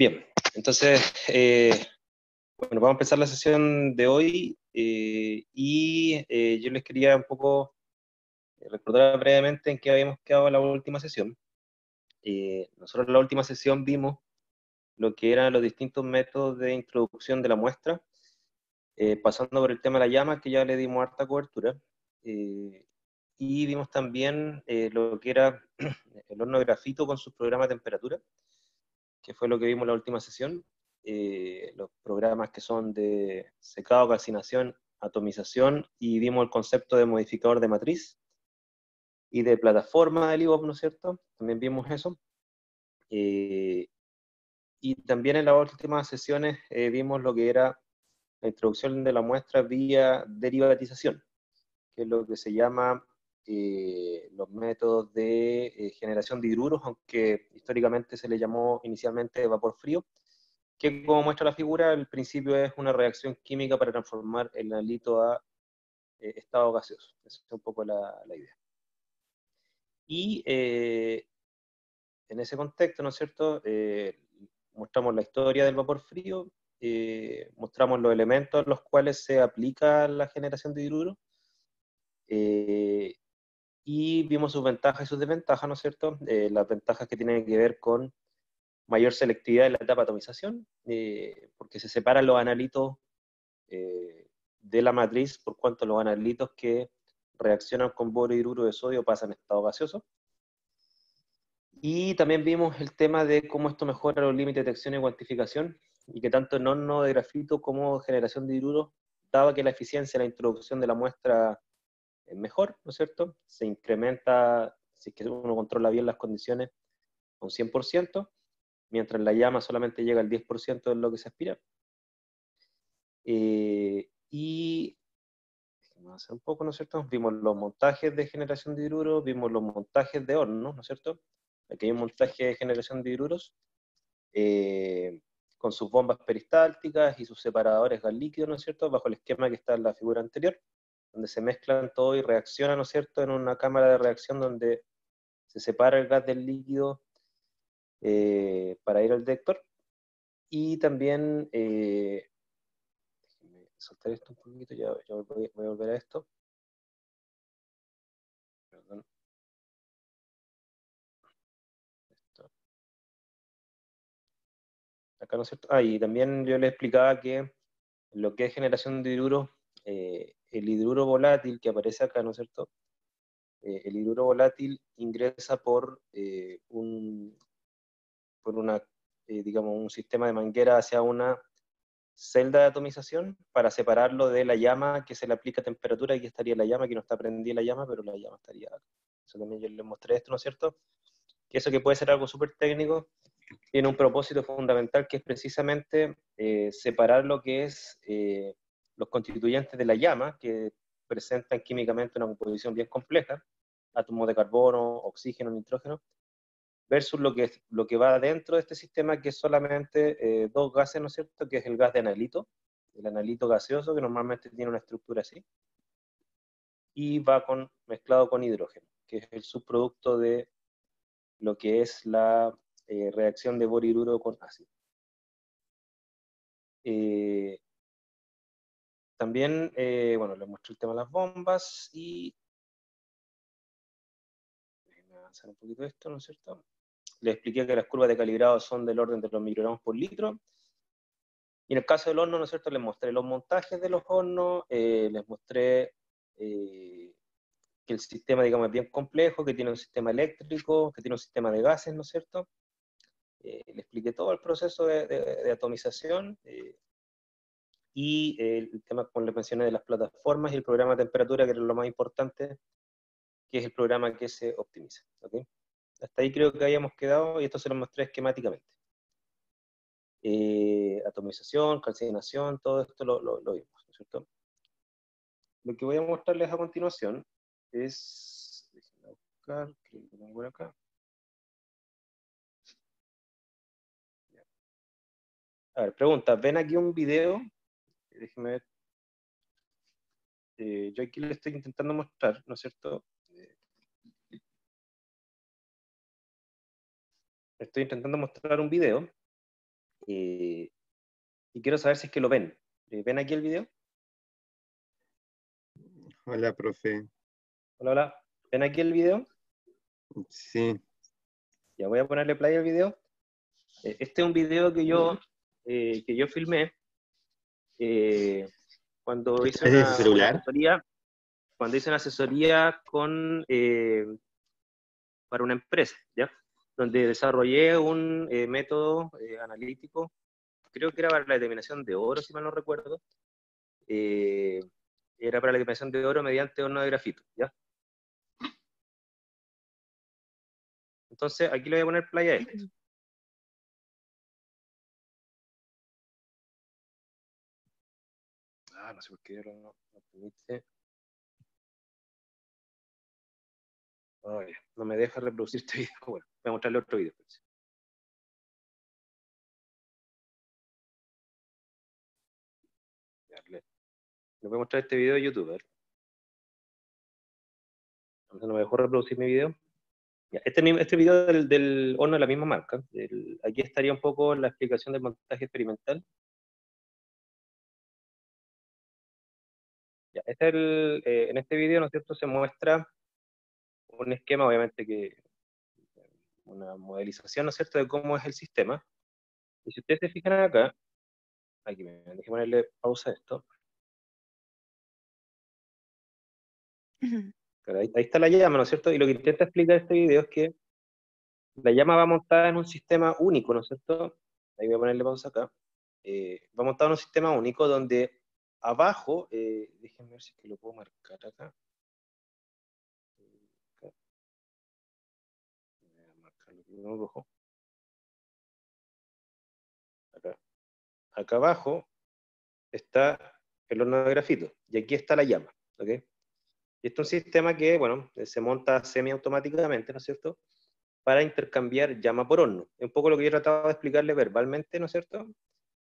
Bien, entonces, bueno, vamos a empezar la sesión de hoy yo les quería un poco recordar brevemente en qué habíamos quedado en la última sesión. Nosotros en la última sesión vimos lo que eran los distintos métodos de introducción de la muestra, pasando por el tema de la llama, que ya le dimos harta cobertura, y vimos también lo que era el horno grafito con sus programas de temperatura, que fue lo que vimos en la última sesión, los programas que son de secado, calcinación, atomización, y vimos el concepto de modificador de matriz, y de plataforma del L'vov, ¿no es cierto? También vimos eso. Y también en las últimas sesiones vimos lo que era la introducción de la muestra vía derivatización, que es lo que se llama los métodos de generación de hidruros, aunque históricamente se le llamó inicialmente vapor frío, que como muestra la figura, el principio es una reacción química para transformar el halito a estado gaseoso. Esa es un poco la idea. Y en ese contexto, ¿no es cierto?, mostramos la historia del vapor frío, mostramos los elementos a los cuales se aplica la generación de hidruro, y vimos sus ventajas y sus desventajas, ¿no es cierto? Las ventajas que tienen que ver con mayor selectividad en la etapa de atomización, porque se separan los analitos de la matriz, por cuanto los analitos que reaccionan con boro y hidruro de sodio pasan a estado gaseoso. Y también vimos el tema de cómo esto mejora los límites de detección y cuantificación, y que tanto en horno de grafito como generación de hidruro, dado que la eficiencia de la introducción de la muestra es mejor, ¿no es cierto? Se incrementa, si es que uno controla bien las condiciones, un 100%, mientras la llama solamente llega al 10% de lo que se aspira. Hacer un poco, ¿no es cierto? Vimos los montajes de generación de hidruro, vimos los montajes de horno, ¿no es cierto? Aquí hay un montaje de generación de hidruros con sus bombas peristálticas y sus separadores gas líquido, ¿no es cierto? Bajo el esquema que está en la figura anterior, donde se mezclan todo y reaccionan, ¿no es cierto? En una cámara de reacción donde se separa el gas del líquido para ir al detector. Y también... saltar esto un poquito, ya voy a volver a esto. Perdón. Esto. Acá, ¿no es cierto? Ah, y también yo les explicaba que lo que es generación de hidruro, el hidruro volátil que aparece acá, ¿no es cierto? El hidruro volátil ingresa por un sistema de manguera hacia una celda de atomización para separarlo de la llama que se le aplica a temperatura. Aquí estaría la llama, que no está prendida la llama, pero la llama estaría acá. Eso también yo les mostré esto, ¿no es cierto? Que eso, que puede ser algo súper técnico, tiene un propósito fundamental, que es precisamente separar lo que es los constituyentes de la llama, que presentan químicamente una composición bien compleja, átomos de carbono, oxígeno, nitrógeno, versus lo que va dentro de este sistema, que es solamente dos gases, ¿no es cierto?, que es el gas de analito, el analito gaseoso, que normalmente tiene una estructura así, y va mezclado con hidrógeno, que es el subproducto de lo que es la reacción de boro-hidruro con ácido. También, bueno, les muestro el tema de las bombas, y... déjenme avanzar un poquito esto, ¿no es cierto? Les expliqué que las curvas de calibrado son del orden de los microgramos por litro. Y en el caso del horno, ¿no es cierto?, les mostré los montajes de los hornos, les mostré que el sistema, digamos, es bien complejo, que tiene un sistema eléctrico, que tiene un sistema de gases, ¿no es cierto? Les expliqué todo el proceso de atomización, y el tema, como les mencioné, de las plataformas y el programa de temperatura, que es lo más importante, que es el programa que se optimiza, ¿ok? Hasta ahí creo que habíamos quedado, y esto se lo mostré esquemáticamente. Atomización, calcinación, todo esto lo vimos, ¿no es cierto? Lo que voy a mostrarles a continuación es... déjenme buscar, creo que tengo por acá. A ver, pregunta, ¿ven aquí un video? Déjenme ver. Yo aquí les estoy intentando mostrar, ¿no es cierto? Estoy intentando mostrar un video Y quiero saber si es que lo ven. ¿Ven aquí el video? Hola, profe. Hola, hola. ¿Ven aquí el video? Sí. Ya voy a ponerle play al video. Este es un video que yo filmé cuando hice una asesoría con, para una empresa, ¿ya? Donde desarrollé un método analítico, creo que era para la determinación de oro, si mal no recuerdo, era para la determinación de oro mediante horno de grafito, ¿ya? Entonces, aquí le voy a poner play a este. Ah, no sé por qué no permite. Oye, no me deja reproducir este video. Bueno, voy a mostrarle otro video. Le voy a mostrar este video de YouTuber. Entonces no me dejó reproducir mi video. Ya, este video del horno de la misma marca. Aquí estaría un poco la explicación del montaje experimental. Ya, en este video, ¿no es cierto?, se muestra un esquema, obviamente, una modelización, ¿no es cierto?, de cómo es el sistema. Y si ustedes se fijan acá, aquí me dejé ponerle pausa a esto. Claro, ahí está la llama, ¿no es cierto? Y lo que intenta explicar este video es que la llama va montada en un sistema único, ¿no es cierto? Ahí voy a ponerle pausa acá. Va montada en un sistema único donde abajo, déjenme ver si es que lo puedo marcar acá. Rojo. Acá abajo está el horno de grafito y aquí está la llama, ¿ok? Y este es un sistema que, bueno, se monta semiautomáticamente, ¿no es cierto?, para intercambiar llama por horno. Es un poco lo que yo he tratado de explicarle verbalmente, ¿no es cierto?,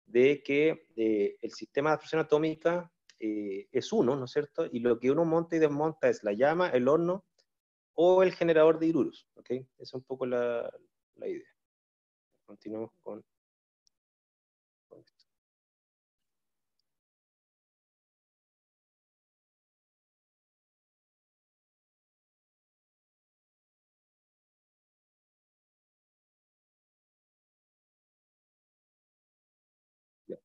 de que el sistema de absorción atómica es uno, ¿no es cierto?, y lo que uno monta y desmonta es la llama, el horno o el generador de hidruros, ¿ok? Esa es un poco la idea. Continuamos con esto. Ya. Aquí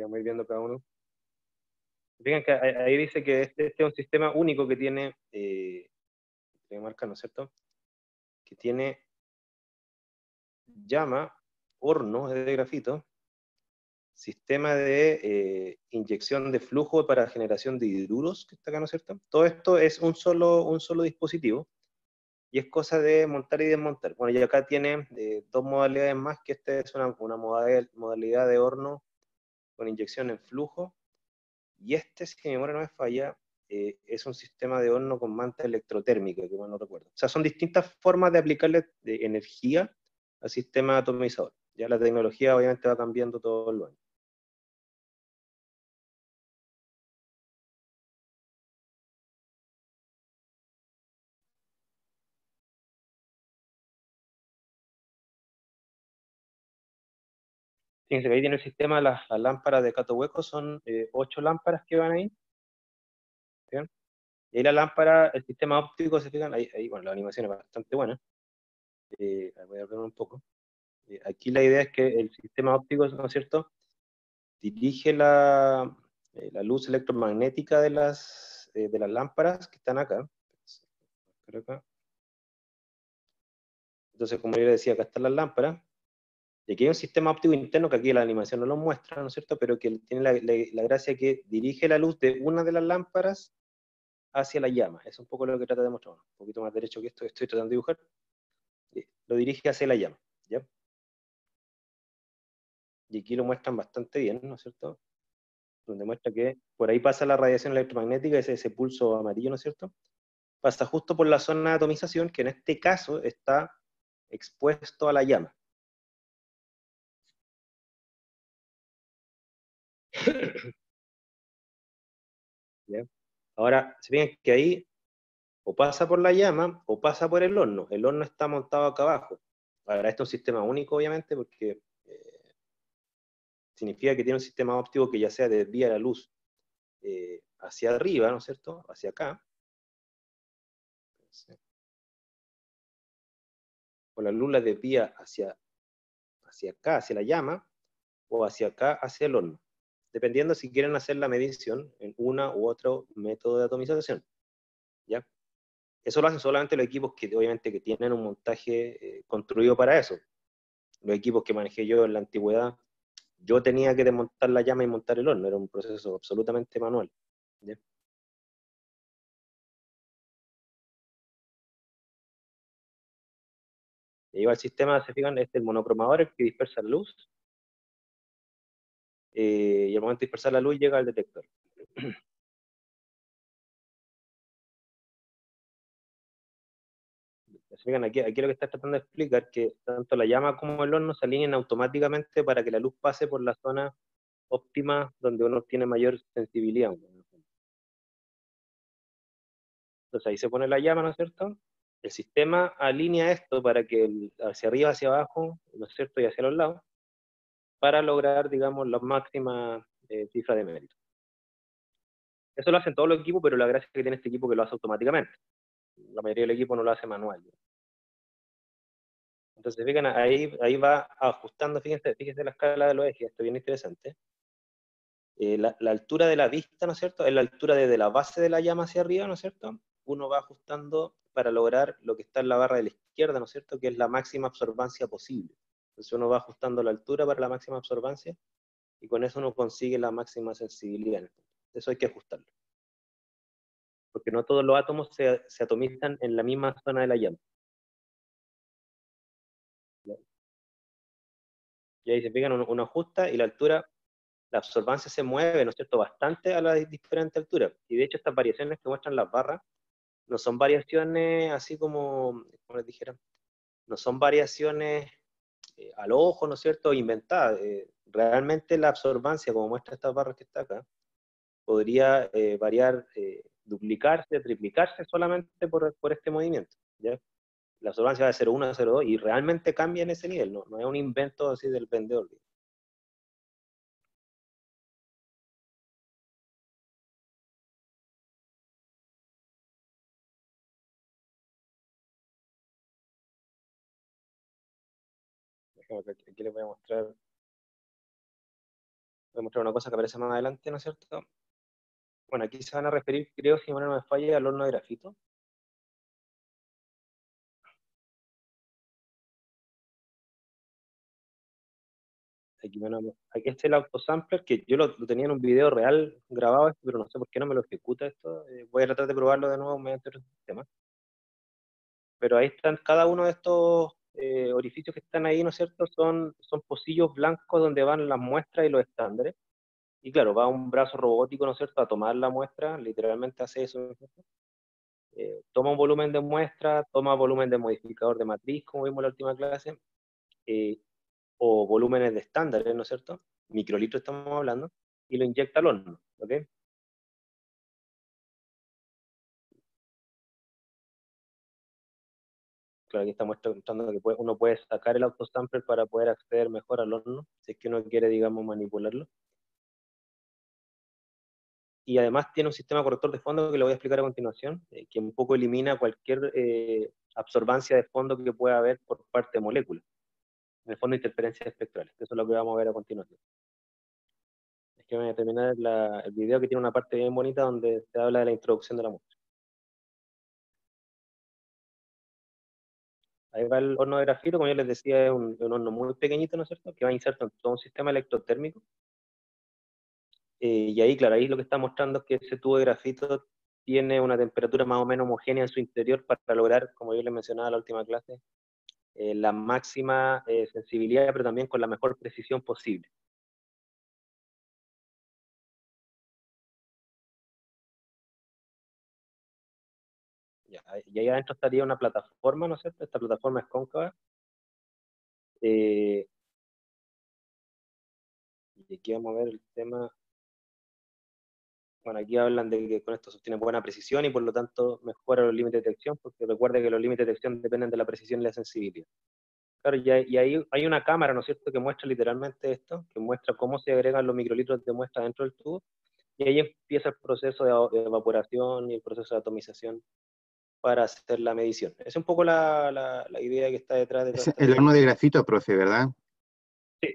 vamos a ir viendo cada uno. Fíjense que ahí dice que este es un sistema único que tiene, que marca, ¿no es cierto?, que tiene llama, horno de grafito, sistema de inyección de flujo para generación de hidruros, que está acá, ¿no es cierto? Todo esto es un solo dispositivo, y es cosa de montar y desmontar. Bueno, y acá tiene dos modalidades más, que esta es una modalidad de horno con inyección en flujo. Y este, si mi memoria no me falla, es un sistema de horno con manta electrotérmica, que bueno, no recuerdo. O sea, son distintas formas de aplicarle de energía al sistema atomizador. Ya la tecnología obviamente va cambiando todos los años. Fíjense que ahí tiene el sistema, las lámparas de Cato Hueco, son 8 lámparas que van ahí. ¿Bien? Y ahí la lámpara, el sistema óptico, se fijan, ahí bueno, la animación es bastante buena. Voy a ver un poco. Aquí la idea es que el sistema óptico, ¿no es cierto?, dirige la luz electromagnética de las lámparas que están acá. Entonces, como yo les decía, acá están las lámparas. Y aquí hay un sistema óptico interno que aquí la animación no lo muestra, ¿no es cierto?, pero que tiene la gracia que dirige la luz de una de las lámparas hacia la llama. Es un poco lo que trata de mostrar. Un poquito más derecho que esto que estoy tratando de dibujar. Lo dirige hacia la llama, ¿ya? Y aquí lo muestran bastante bien, ¿no es cierto?, donde muestra que por ahí pasa la radiación electromagnética, ese pulso amarillo, ¿no es cierto?, pasa justo por la zona de atomización, que en este caso está expuesto a la llama. ¿Ya? Ahora, se fijan que ahí o pasa por la llama o pasa por el horno está montado acá abajo. Agradezco un sistema único, obviamente, porque significa que tiene un sistema óptico que ya sea desvía la luz hacia arriba, ¿no es cierto? Hacia acá. O la luz la desvía hacia acá, hacia la llama, o hacia acá, hacia el horno. Dependiendo si quieren hacer la medición en una u otro método de atomización. ¿Ya? Eso lo hacen solamente los equipos que obviamente que tienen un montaje construido para eso. Los equipos que manejé yo en la antigüedad, yo tenía que desmontar la llama y montar el horno, era un proceso absolutamente manual. ¿Ya? Y va el sistema, se fijan, es el monocromador, el que dispersa la luz. Y al momento de dispersar la luz llega al detector. Aquí lo que está tratando de explicar es que tanto la llama como el horno se alinean automáticamente para que la luz pase por la zona óptima donde uno tiene mayor sensibilidad. Entonces ahí se pone la llama, ¿no es cierto? El sistema alinea esto para que hacia arriba, hacia abajo, ¿no es cierto? Y hacia los lados, para lograr, digamos, la máxima cifra de mérito. Eso lo hacen todos los equipos, pero la gracia que tiene este equipo es que lo hace automáticamente. La mayoría del equipo no lo hace manual. Entonces, fíjense, ahí va ajustando, fíjense la escala de los ejes, esto es bien interesante. La altura de la vista, ¿no es cierto? Es la altura desde la base de la llama hacia arriba, ¿no es cierto? Uno va ajustando para lograr lo que está en la barra de la izquierda, ¿no es cierto? Que es la máxima absorbancia posible. Entonces uno va ajustando la altura para la máxima absorbancia y con eso uno consigue la máxima sensibilidad. Eso hay que ajustarlo. Porque no todos los átomos se atomizan en la misma zona de la llama. Y ahí se fijan, uno ajusta y la altura, la absorbancia se mueve, ¿no es cierto?, bastante a las diferentes alturas. Y de hecho estas variaciones que muestran las barras no son variaciones así como les dijera, no son variaciones al ojo, ¿no es cierto?, inventada. Realmente la absorbancia, como muestra esta barra que está acá, podría variar, duplicarse, triplicarse solamente por este movimiento. ¿Ya? La absorbancia va de 0,1 a 0,2 y realmente cambia en ese nivel, no es un invento así del vendedor. Aquí les voy a mostrar una cosa que aparece más adelante, ¿no es cierto? Bueno, aquí se van a referir, creo, si no me falla, al horno de grafito. Aquí está el autosampler, que yo lo tenía en un video real grabado, pero no sé por qué no me lo ejecuta esto. Voy a tratar de probarlo de nuevo mediante otro sistema. Pero ahí están cada uno de estos orificios que están ahí, ¿no es cierto? Son pocillos blancos donde van las muestras y los estándares. Y claro, va un brazo robótico, ¿no es cierto?, a tomar la muestra, literalmente hace eso, ¿no es cierto? Toma un volumen de muestra, toma volumen de modificador de matriz, como vimos en la última clase, o volúmenes de estándares, ¿no es cierto?, microlitros estamos hablando, y lo inyecta al horno, ¿ok? Claro, aquí estamos mostrando que uno puede sacar el autosampler para poder acceder mejor al horno, si es que uno quiere, digamos, manipularlo. Y además tiene un sistema corrector de fondo que lo voy a explicar a continuación, que un poco elimina cualquier absorbancia de fondo que pueda haber por parte de moléculas. En el fondo, interferencias espectrales, que eso es lo que vamos a ver a continuación. Es que voy a terminar el video, que tiene una parte bien bonita donde se habla de la introducción de la muestra. Ahí va el horno de grafito, como yo les decía, es un horno muy pequeñito, ¿no es cierto?, que va inserto en todo un sistema electrotérmico. Y ahí, claro, ahí lo que está mostrando es que ese tubo de grafito tiene una temperatura más o menos homogénea en su interior para lograr, como yo les mencionaba en la última clase, la máxima sensibilidad, pero también con la mejor precisión posible. Y ahí adentro estaría una plataforma, ¿no es cierto? Esta plataforma es cóncava. Y aquí vamos a ver el tema. Bueno, aquí hablan de que con esto se obtiene buena precisión y por lo tanto mejora los límites de detección, porque recuerda que los límites de detección dependen de la precisión y la sensibilidad. Claro, y ahí hay una cámara, ¿no es cierto?, que muestra literalmente esto, que muestra cómo se agregan los microlitros de muestra dentro del tubo, y ahí empieza el proceso de evaporación y el proceso de atomización para hacer la medición. Es un poco la idea que está detrás de todo esto. El horno de grafito, profe, ¿verdad? Sí,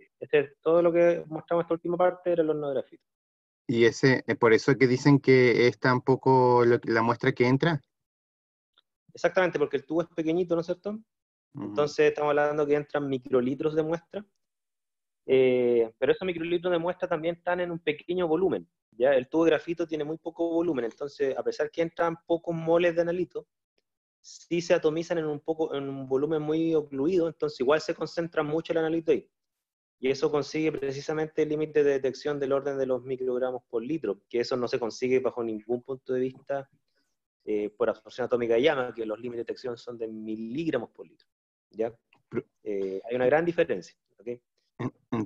todo lo que mostramos esta última parte era el horno de grafito. ¿Y ese, por eso que dicen que es tan poco la muestra que entra? Exactamente, porque el tubo es pequeñito, ¿no es cierto? Entonces estamos hablando que entran microlitros de muestra, pero esos microlitros de muestra también están en un pequeño volumen, ¿ya? El tubo de grafito tiene muy poco volumen, entonces a pesar que entran pocos moles de analito, sí se atomizan en un volumen muy ocluido, entonces igual se concentra mucho el analito ahí. Y eso consigue precisamente el límite de detección del orden de los microgramos por litro, que eso no se consigue bajo ningún punto de vista por absorción atómica de llama, que los límites de detección son de miligramos por litro. ¿Ya? Hay una gran diferencia, ¿okay?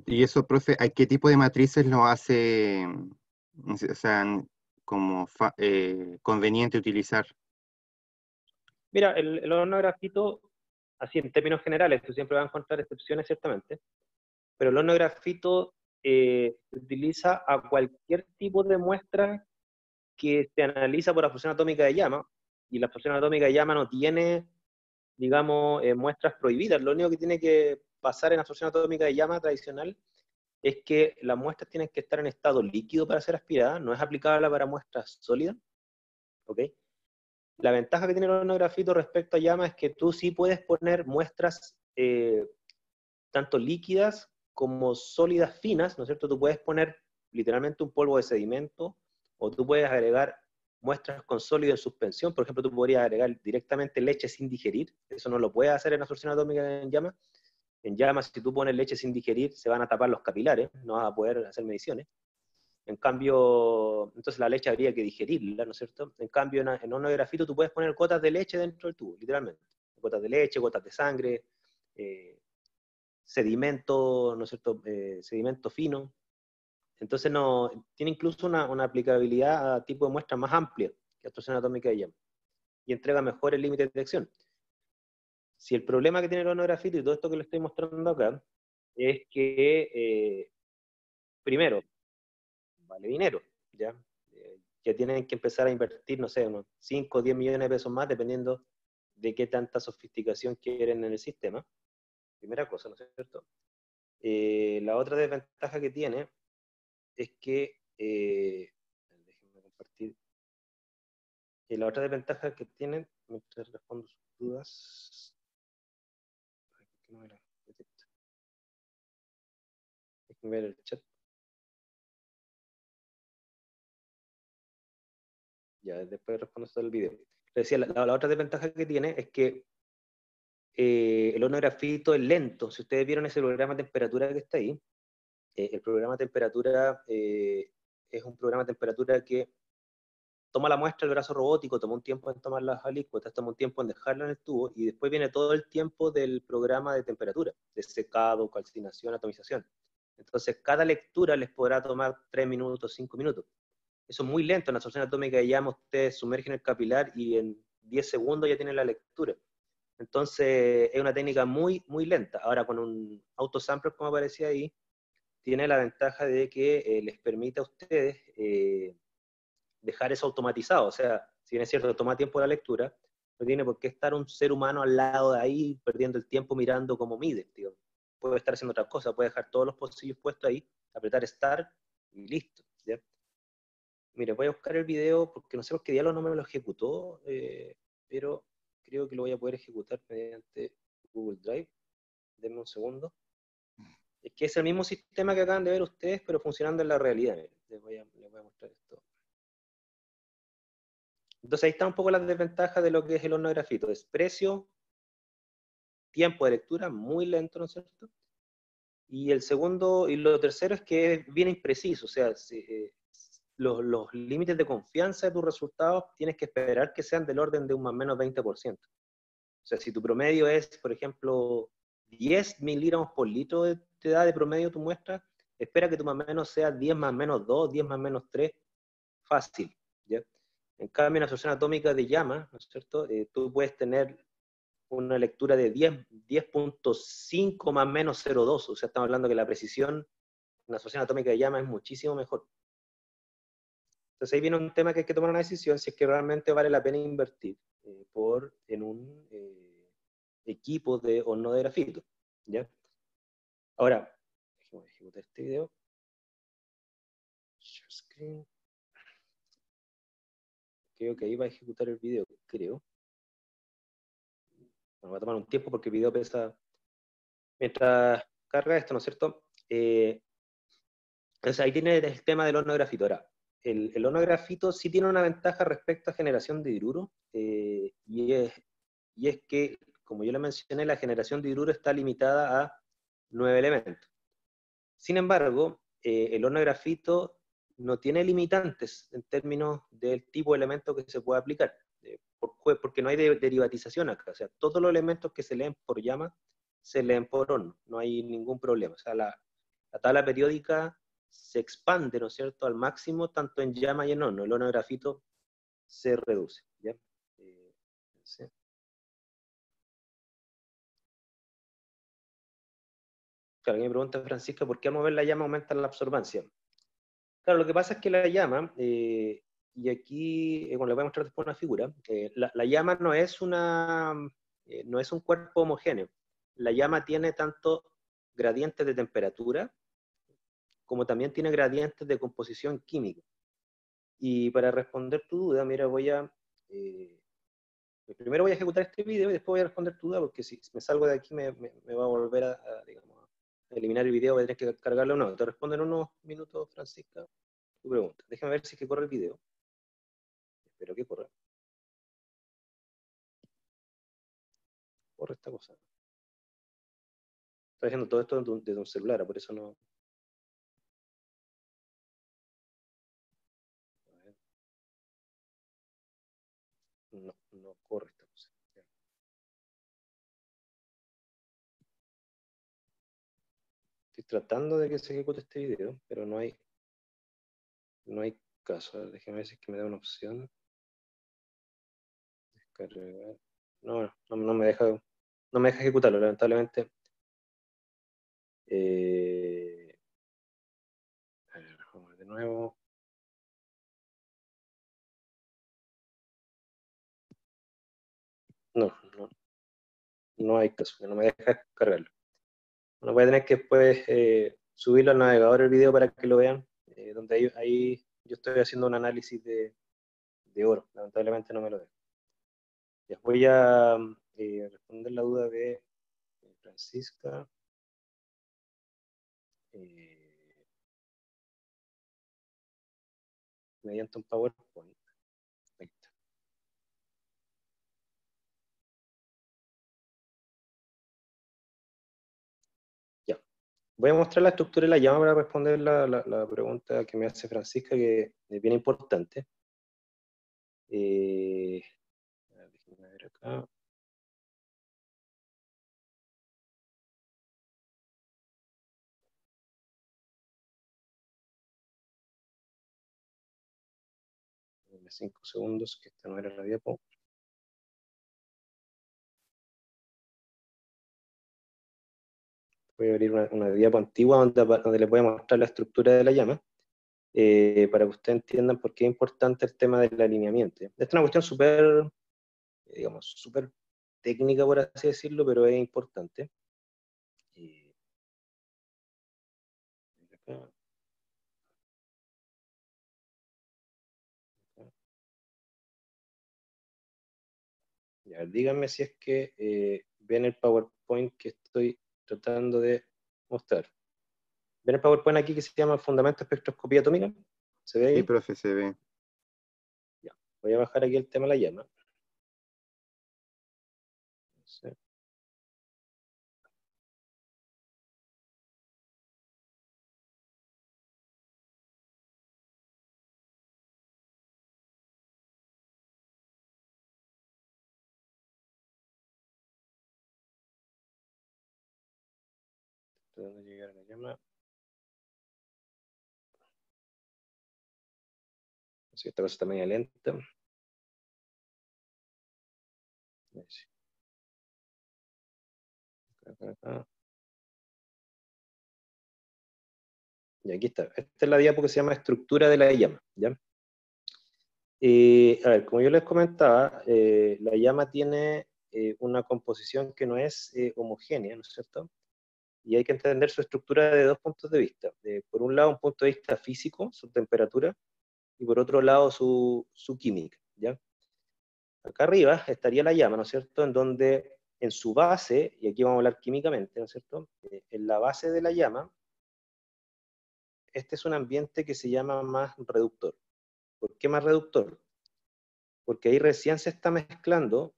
Y eso, profe, ¿a qué tipo de matrices lo hace, o sea, como conveniente utilizar? Mira, el horno de grafito, así en términos generales, tú siempre vas a encontrar excepciones ciertamente, pero el horno de grafito se utiliza a cualquier tipo de muestra que se analiza por absorción atómica de llama, y la absorción atómica de llama no tiene, digamos, muestras prohibidas. Lo único que tiene que pasar en absorción atómica de llama tradicional es que las muestras tienen que estar en estado líquido para ser aspiradas, no es aplicable para muestras sólidas, ¿ok? La ventaja que tiene el horno de grafito respecto a llama es que tú sí puedes poner muestras tanto líquidas como sólidas finas, ¿no es cierto? Tú puedes poner literalmente un polvo de sedimento, o tú puedes agregar muestras con sólido en suspensión. Por ejemplo, tú podrías agregar directamente leche sin digerir. Eso no lo puedes hacer en absorción atómica en llama. En llama, si tú pones leche sin digerir, se van a tapar los capilares, no vas a poder hacer mediciones. En cambio, entonces la leche habría que digerirla, ¿no es cierto? En cambio, en horno de grafito tú puedes poner gotas de leche dentro del tubo, literalmente. Gotas de leche, gotas de sangre, sedimento, ¿no es cierto? Sedimento fino. Entonces no, tiene incluso una aplicabilidad a tipo de muestra más amplia que absorción atómica de llama, y entrega mejor el límite de detección. Si el problema que tiene el horno de grafito y todo esto que le estoy mostrando acá, es que, primero, vale dinero, ¿ya? Ya tienen que empezar a invertir, no sé, unos 5 o 10 millones de pesos más, dependiendo de qué tanta sofisticación quieren en el sistema. Primera cosa, ¿no es cierto? La otra desventaja que tiene es que, déjenme compartir, la otra desventaja que tienen, mientras respondo sus dudas, déjenme ver el chat. Ya, después respondo todo el video. Le decía, la otra desventaja que tiene es que el horno de grafito es lento. Si ustedes vieron ese programa de temperatura que está ahí, el programa de temperatura es un programa de temperatura que toma la muestra, el brazo robótico toma un tiempo en tomar las alícuotas, toma un tiempo en dejarla en el tubo, y después viene todo el tiempo del programa de temperatura, de secado, calcinación, atomización. Entonces cada lectura les podrá tomar 3 minutos, 5 minutos. Eso es muy lento. En la absorción atómica de llama ustedes sumergen el capilar y en 10 segundos ya tienen la lectura. Entonces es una técnica muy, muy lenta. Ahora con un autosampler, como aparecía ahí, tiene la ventaja de que les permite a ustedes dejar eso automatizado. O sea, si bien es cierto que toma tiempo la lectura, no tiene por qué estar un ser humano al lado de ahí, perdiendo el tiempo mirando cómo mide. Tío. Puede estar haciendo otra cosa, puede dejar todos los pocillos puestos ahí, apretar Start y listo. ¿Ya? Mire, voy a buscar el video, porque no sé por qué diálogo no me lo ejecutó, pero creo que lo voy a poder ejecutar mediante Google Drive. Denme un segundo. Es que es el mismo sistema que acaban de ver ustedes, pero funcionando en la realidad. Les voy a mostrar esto. Entonces ahí está un poco la desventaja de lo que es el horno de grafito. Desprecio, tiempo de lectura, muy lento, ¿no es cierto? Y el segundo, y lo tercero es que es bien impreciso. O sea, si, los límites de confianza de tus resultados tienes que esperar que sean del orden de un más o menos 20%. O sea, si tu promedio es, por ejemplo, 10 miligramos por litro de te da de promedio tu muestra, espera que tu más o menos sea 10 más o menos 2, 10 más o menos 3, fácil, ¿ya? En cambio, en absorción atómica de llama, ¿no es cierto? Tú puedes tener una lectura de 10, 10.5 más menos 0.2. O sea, estamos hablando que la precisión en la asociación atómica de llama es muchísimo mejor. Entonces ahí viene un tema que hay que tomar una decisión si es que realmente vale la pena invertir en un equipo de horno de grafito. ¿Ya? Ahora, déjame ejecutar este video. Share screen. Creo que ahí va a ejecutar el video, creo. Bueno, va a tomar un tiempo porque el video pesa. Mientras carga esto, ¿no es cierto? Entonces ahí tiene el tema del horno de grafito. Ahora, el horno de grafito sí tiene una ventaja respecto a generación de hidruro, y es que, como yo le mencioné, la generación de hidruro está limitada a 9 elementos. Sin embargo, el horno de grafito no tiene limitantes en términos del tipo de elemento que se puede aplicar, porque no hay derivatización acá. O sea, todos los elementos que se leen por llama se leen por horno, no hay ningún problema. O sea, la tabla periódica se expande, ¿no es cierto?, al máximo, tanto en llama y en horno. El horno de grafito se reduce. ¿Ya? Sí. Claro, me pregunta Francisca, ¿por qué al mover la llama aumenta la absorbancia? Claro, lo que pasa es que la llama, y aquí, bueno, les voy a mostrar después una figura, la llama no es un cuerpo homogéneo. La llama tiene tanto gradientes de temperatura, como también tiene gradientes de composición química. Y para responder tu duda, mira, primero voy a ejecutar este video y después voy a responder tu duda, porque si me salgo de aquí me va a volver digamos, a eliminar el video, voy a tener que cargarlo o no. Te respondo en unos minutos, Francisca, tu pregunta. Déjame ver si es que corre el video. Espero que corra. Corre esta cosa. Estoy haciendo todo esto desde un celular, por eso no... No corre esta cosa. Estoy tratando de que se ejecute este video, pero no hay caso. A ver, déjame ver si es que me da una opción. Descargar. No me deja ejecutarlo, lamentablemente. A ver, vamos a ver de nuevo. No hay caso, que no me deja cargarlo. Bueno, voy a tener que después subirlo al navegador el video para que lo vean, donde ahí yo estoy haciendo un análisis de oro. Lamentablemente no me lo deja. Les voy a responder la duda de Francisca. Mediante un PowerPoint. Voy a mostrar la estructura de la llama para responder la pregunta que me hace Francisca, que es bien importante. Déjenme ver acá. Dame 5 segundos, que esta no era la diapo. Voy a abrir una diapo antigua donde les voy a mostrar la estructura de la llama, para que ustedes entiendan por qué es importante el tema del alineamiento. Esta es una cuestión súper, digamos, súper técnica, por así decirlo, pero es importante. Y a ver, díganme si es que ven el PowerPoint que estoy tratando de mostrar. ¿Ven el PowerPoint aquí que se llama Fundamento de Espectroscopía Atómica? ¿Se ve ahí? Sí, profe, se ve. Ya. Voy a bajar aquí el tema de la llama. Sí. Tratando de llegar a la llama. Así que esta cosa está medio lenta. Ahí sí. acá. Y aquí está. Esta es la diapo que se llama estructura de la llama, ¿ya? A ver, como yo les comentaba, la llama tiene una composición que no es homogénea, ¿no es cierto? Y hay que entender su estructura de dos puntos de vista. Por un lado, un punto de vista físico, su temperatura, y por otro lado, su química, ¿ya? Acá arriba estaría la llama, ¿no es cierto?, en donde en su base, y aquí vamos a hablar químicamente, ¿no es cierto?, en la base de la llama, este es un ambiente que se llama más reductor. ¿Por qué más reductor? Porque ahí recién se está mezclando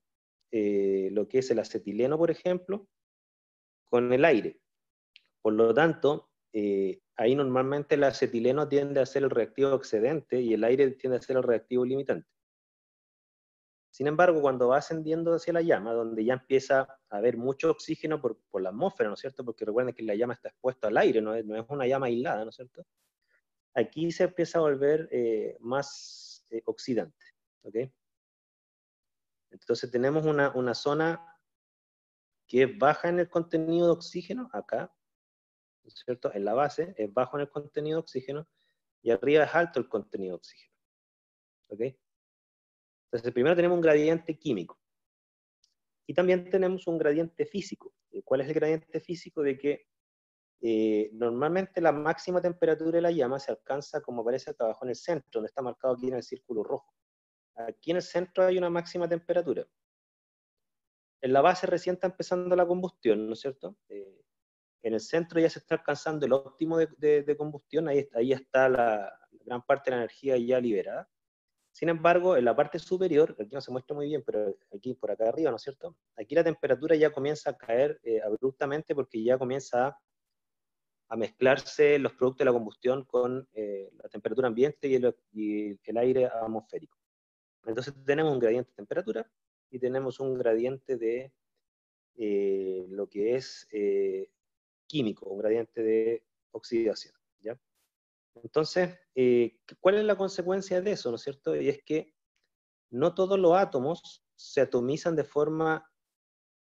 lo que es el acetileno, por ejemplo, con el aire. Por lo tanto, ahí normalmente el acetileno tiende a ser el reactivo excedente y el aire tiende a ser el reactivo limitante. Sin embargo, cuando va ascendiendo hacia la llama, donde ya empieza a haber mucho oxígeno por la atmósfera, ¿no es cierto? Porque recuerden que la llama está expuesta al aire, no es una llama aislada, ¿no es cierto? Aquí se empieza a volver más oxidante, ¿ok? Entonces tenemos una zona que es baja en el contenido de oxígeno, acá, ¿no es cierto? En la base es bajo en el contenido de oxígeno, y arriba es alto el contenido de oxígeno, ¿ok? Entonces primero tenemos un gradiente químico. Y también tenemos un gradiente físico. ¿Cuál es el gradiente físico? De que normalmente la máxima temperatura de la llama se alcanza, como parece acá abajo en el centro, donde está marcado aquí en el círculo rojo. Aquí en el centro hay una máxima temperatura. En la base recién está empezando la combustión, ¿no es cierto? En el centro ya se está alcanzando el óptimo de combustión, ahí está la gran parte de la energía ya liberada. Sin embargo, en la parte superior, aquí no se muestra muy bien, pero aquí por acá arriba, ¿no es cierto? Aquí la temperatura ya comienza a caer abruptamente porque ya comienza a mezclarse los productos de la combustión con la temperatura ambiente y el aire atmosférico. Entonces tenemos un gradiente de temperatura y tenemos un gradiente de lo que es químico, un gradiente de oxidación, ¿ya? Entonces, ¿cuál es la consecuencia de eso, no es cierto? Y es que no todos los átomos se atomizan de forma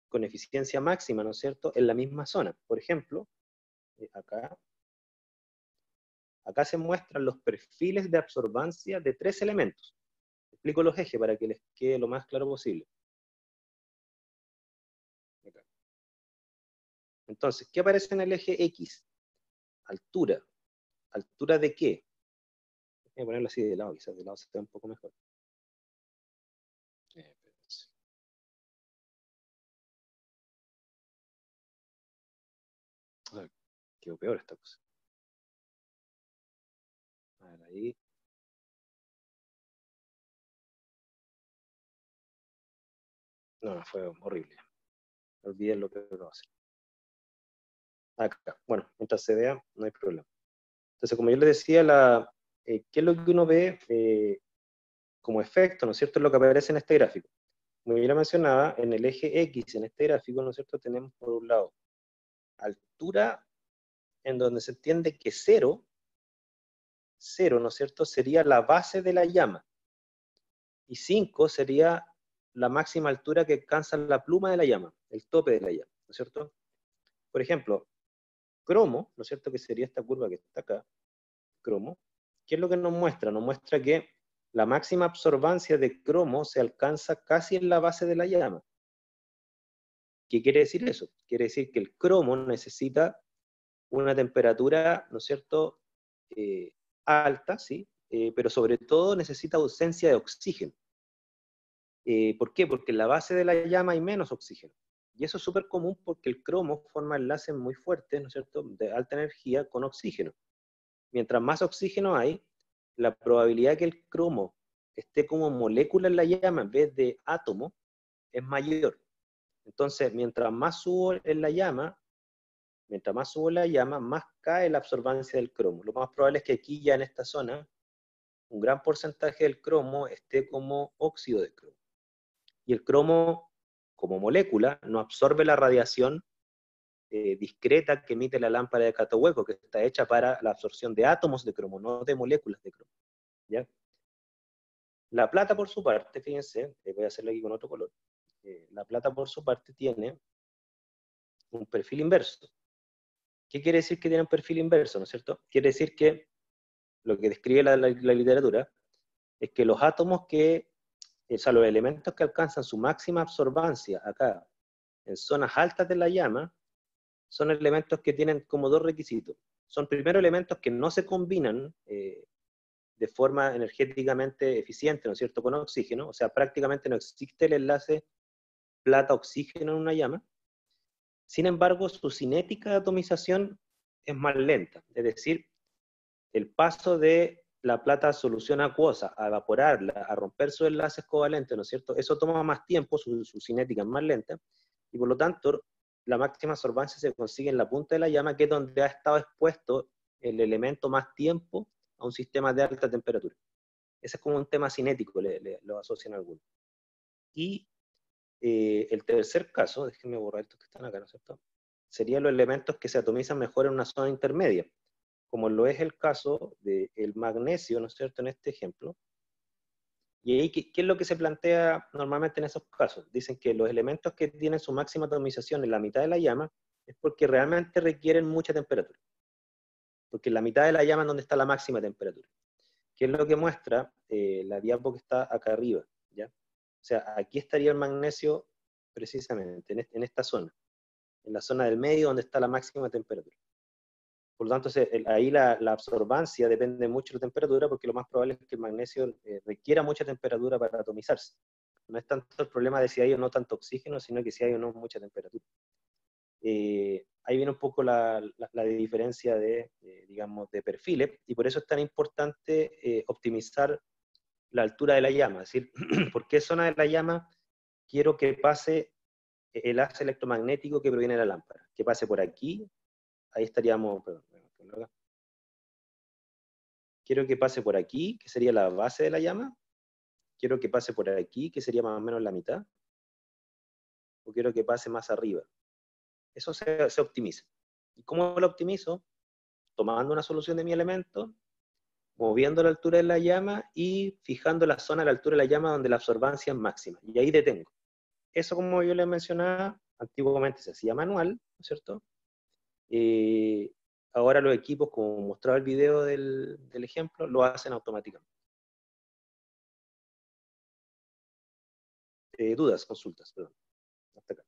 con eficiencia máxima, ¿no es cierto?, en la misma zona. Por ejemplo, acá se muestran los perfiles de absorbancia de tres elementos. Explico los ejes para que les quede lo más claro posible. Acá. Entonces, ¿qué aparece en el eje X? Altura. ¿Altura de qué? Voy a ponerlo así de lado, quizás de lado se vea un poco mejor. Ay, quedó peor esta cosa. A ver, ahí. No, fue horrible. Olviden lo que lo hace. Acá. Bueno, mientras se vea, no hay problema. Entonces, como yo les decía, ¿qué es lo que uno ve como efecto, ¿no es cierto?, es lo que aparece en este gráfico. Como yo ya mencionaba, en el eje X, en este gráfico, ¿no es cierto?, tenemos por un lado altura, en donde se entiende que cero, ¿no es cierto?, sería la base de la llama. Y 5 sería la máxima altura que alcanza la pluma de la llama, el tope de la llama, ¿no es cierto? Por ejemplo, cromo, ¿no es cierto?, que sería esta curva que está acá, cromo, ¿qué es lo que nos muestra? Nos muestra que la máxima absorbancia de cromo se alcanza casi en la base de la llama. ¿Qué quiere decir eso? Quiere decir que el cromo necesita una temperatura, ¿no es cierto?, alta, ¿sí? Pero sobre todo necesita ausencia de oxígeno. ¿Por qué? Porque en la base de la llama hay menos oxígeno. Y eso es súper común porque el cromo forma enlaces muy fuertes, ¿no es cierto?, de alta energía con oxígeno. Mientras más oxígeno hay, la probabilidad que el cromo esté como molécula en la llama en vez de átomo es mayor. Entonces, mientras más subo en la llama, más cae la absorbancia del cromo. Lo más probable es que aquí ya en esta zona, un gran porcentaje del cromo esté como óxido de cromo. Y el cromo, como molécula, no absorbe la radiación discreta que emite la lámpara de Catawba, que está hecha para la absorción de átomos de cromo, no de moléculas de cromo, ¿ya? La plata, por su parte, fíjense, voy a hacerlo aquí con otro color, la plata, por su parte, tiene un perfil inverso. ¿Qué quiere decir que tiene un perfil inverso, no es cierto? Quiere decir que, lo que describe la literatura, es que los átomos que, o sea, los elementos que alcanzan su máxima absorbancia acá, en zonas altas de la llama, son elementos que tienen como dos requisitos. Son primero elementos que no se combinan de forma energéticamente eficiente, ¿no es cierto?, con oxígeno, o sea, prácticamente no existe el enlace plata-oxígeno en una llama. Sin embargo, su cinética de atomización es más lenta, es decir, el paso de la plata a solución acuosa, a evaporarla, a romper sus enlaces covalentes, ¿no es cierto? Eso toma más tiempo, su cinética es más lenta, y por lo tanto, la máxima absorbancia se consigue en la punta de la llama, que es donde ha estado expuesto el elemento más tiempo a un sistema de alta temperatura. Ese es como un tema cinético, lo asocian algunos. Y el tercer caso, déjenme borrar estos que están acá, ¿no es cierto? Serían los elementos que se atomizan mejor en una zona intermedia, como lo es el caso del magnesio, ¿no es cierto?, en este ejemplo. Y ahí, ¿qué es lo que se plantea normalmente en esos casos? Dicen que los elementos que tienen su máxima atomización en la mitad de la llama es porque realmente requieren mucha temperatura. Porque en la mitad de la llama es donde está la máxima temperatura. ¿Qué es lo que muestra la diapo que está acá arriba? ¿Ya? O sea, aquí estaría el magnesio precisamente, en esta zona. En la zona del medio donde está la máxima temperatura. Por lo tanto, ahí la absorbancia depende mucho de la temperatura, porque lo más probable es que el magnesio requiera mucha temperatura para atomizarse. No es tanto el problema de si hay o no tanto oxígeno, sino que si hay o no mucha temperatura. Ahí viene un poco la diferencia digamos, de perfiles, y por eso es tan importante optimizar la altura de la llama. Es decir, ¿por qué zona de la llama quiero que pase el haz electromagnético que proviene de la lámpara? Que pase por aquí. Ahí estaríamos, perdón, quiero que pase por aquí, que sería la base de la llama. Quiero que pase por aquí, que sería más o menos la mitad. O quiero que pase más arriba. Eso se optimiza. ¿Y cómo lo optimizo? Tomando una solución de mi elemento, moviendo la altura de la llama y fijando la zona a la altura de la llama donde la absorbancia es máxima. Y ahí detengo. Eso, como yo les mencionaba, antiguamente se hacía manual, ¿no es cierto? Ahora los equipos, como mostraba el video del ejemplo, lo hacen automáticamente. Dudas, consultas, perdón. Hasta acá.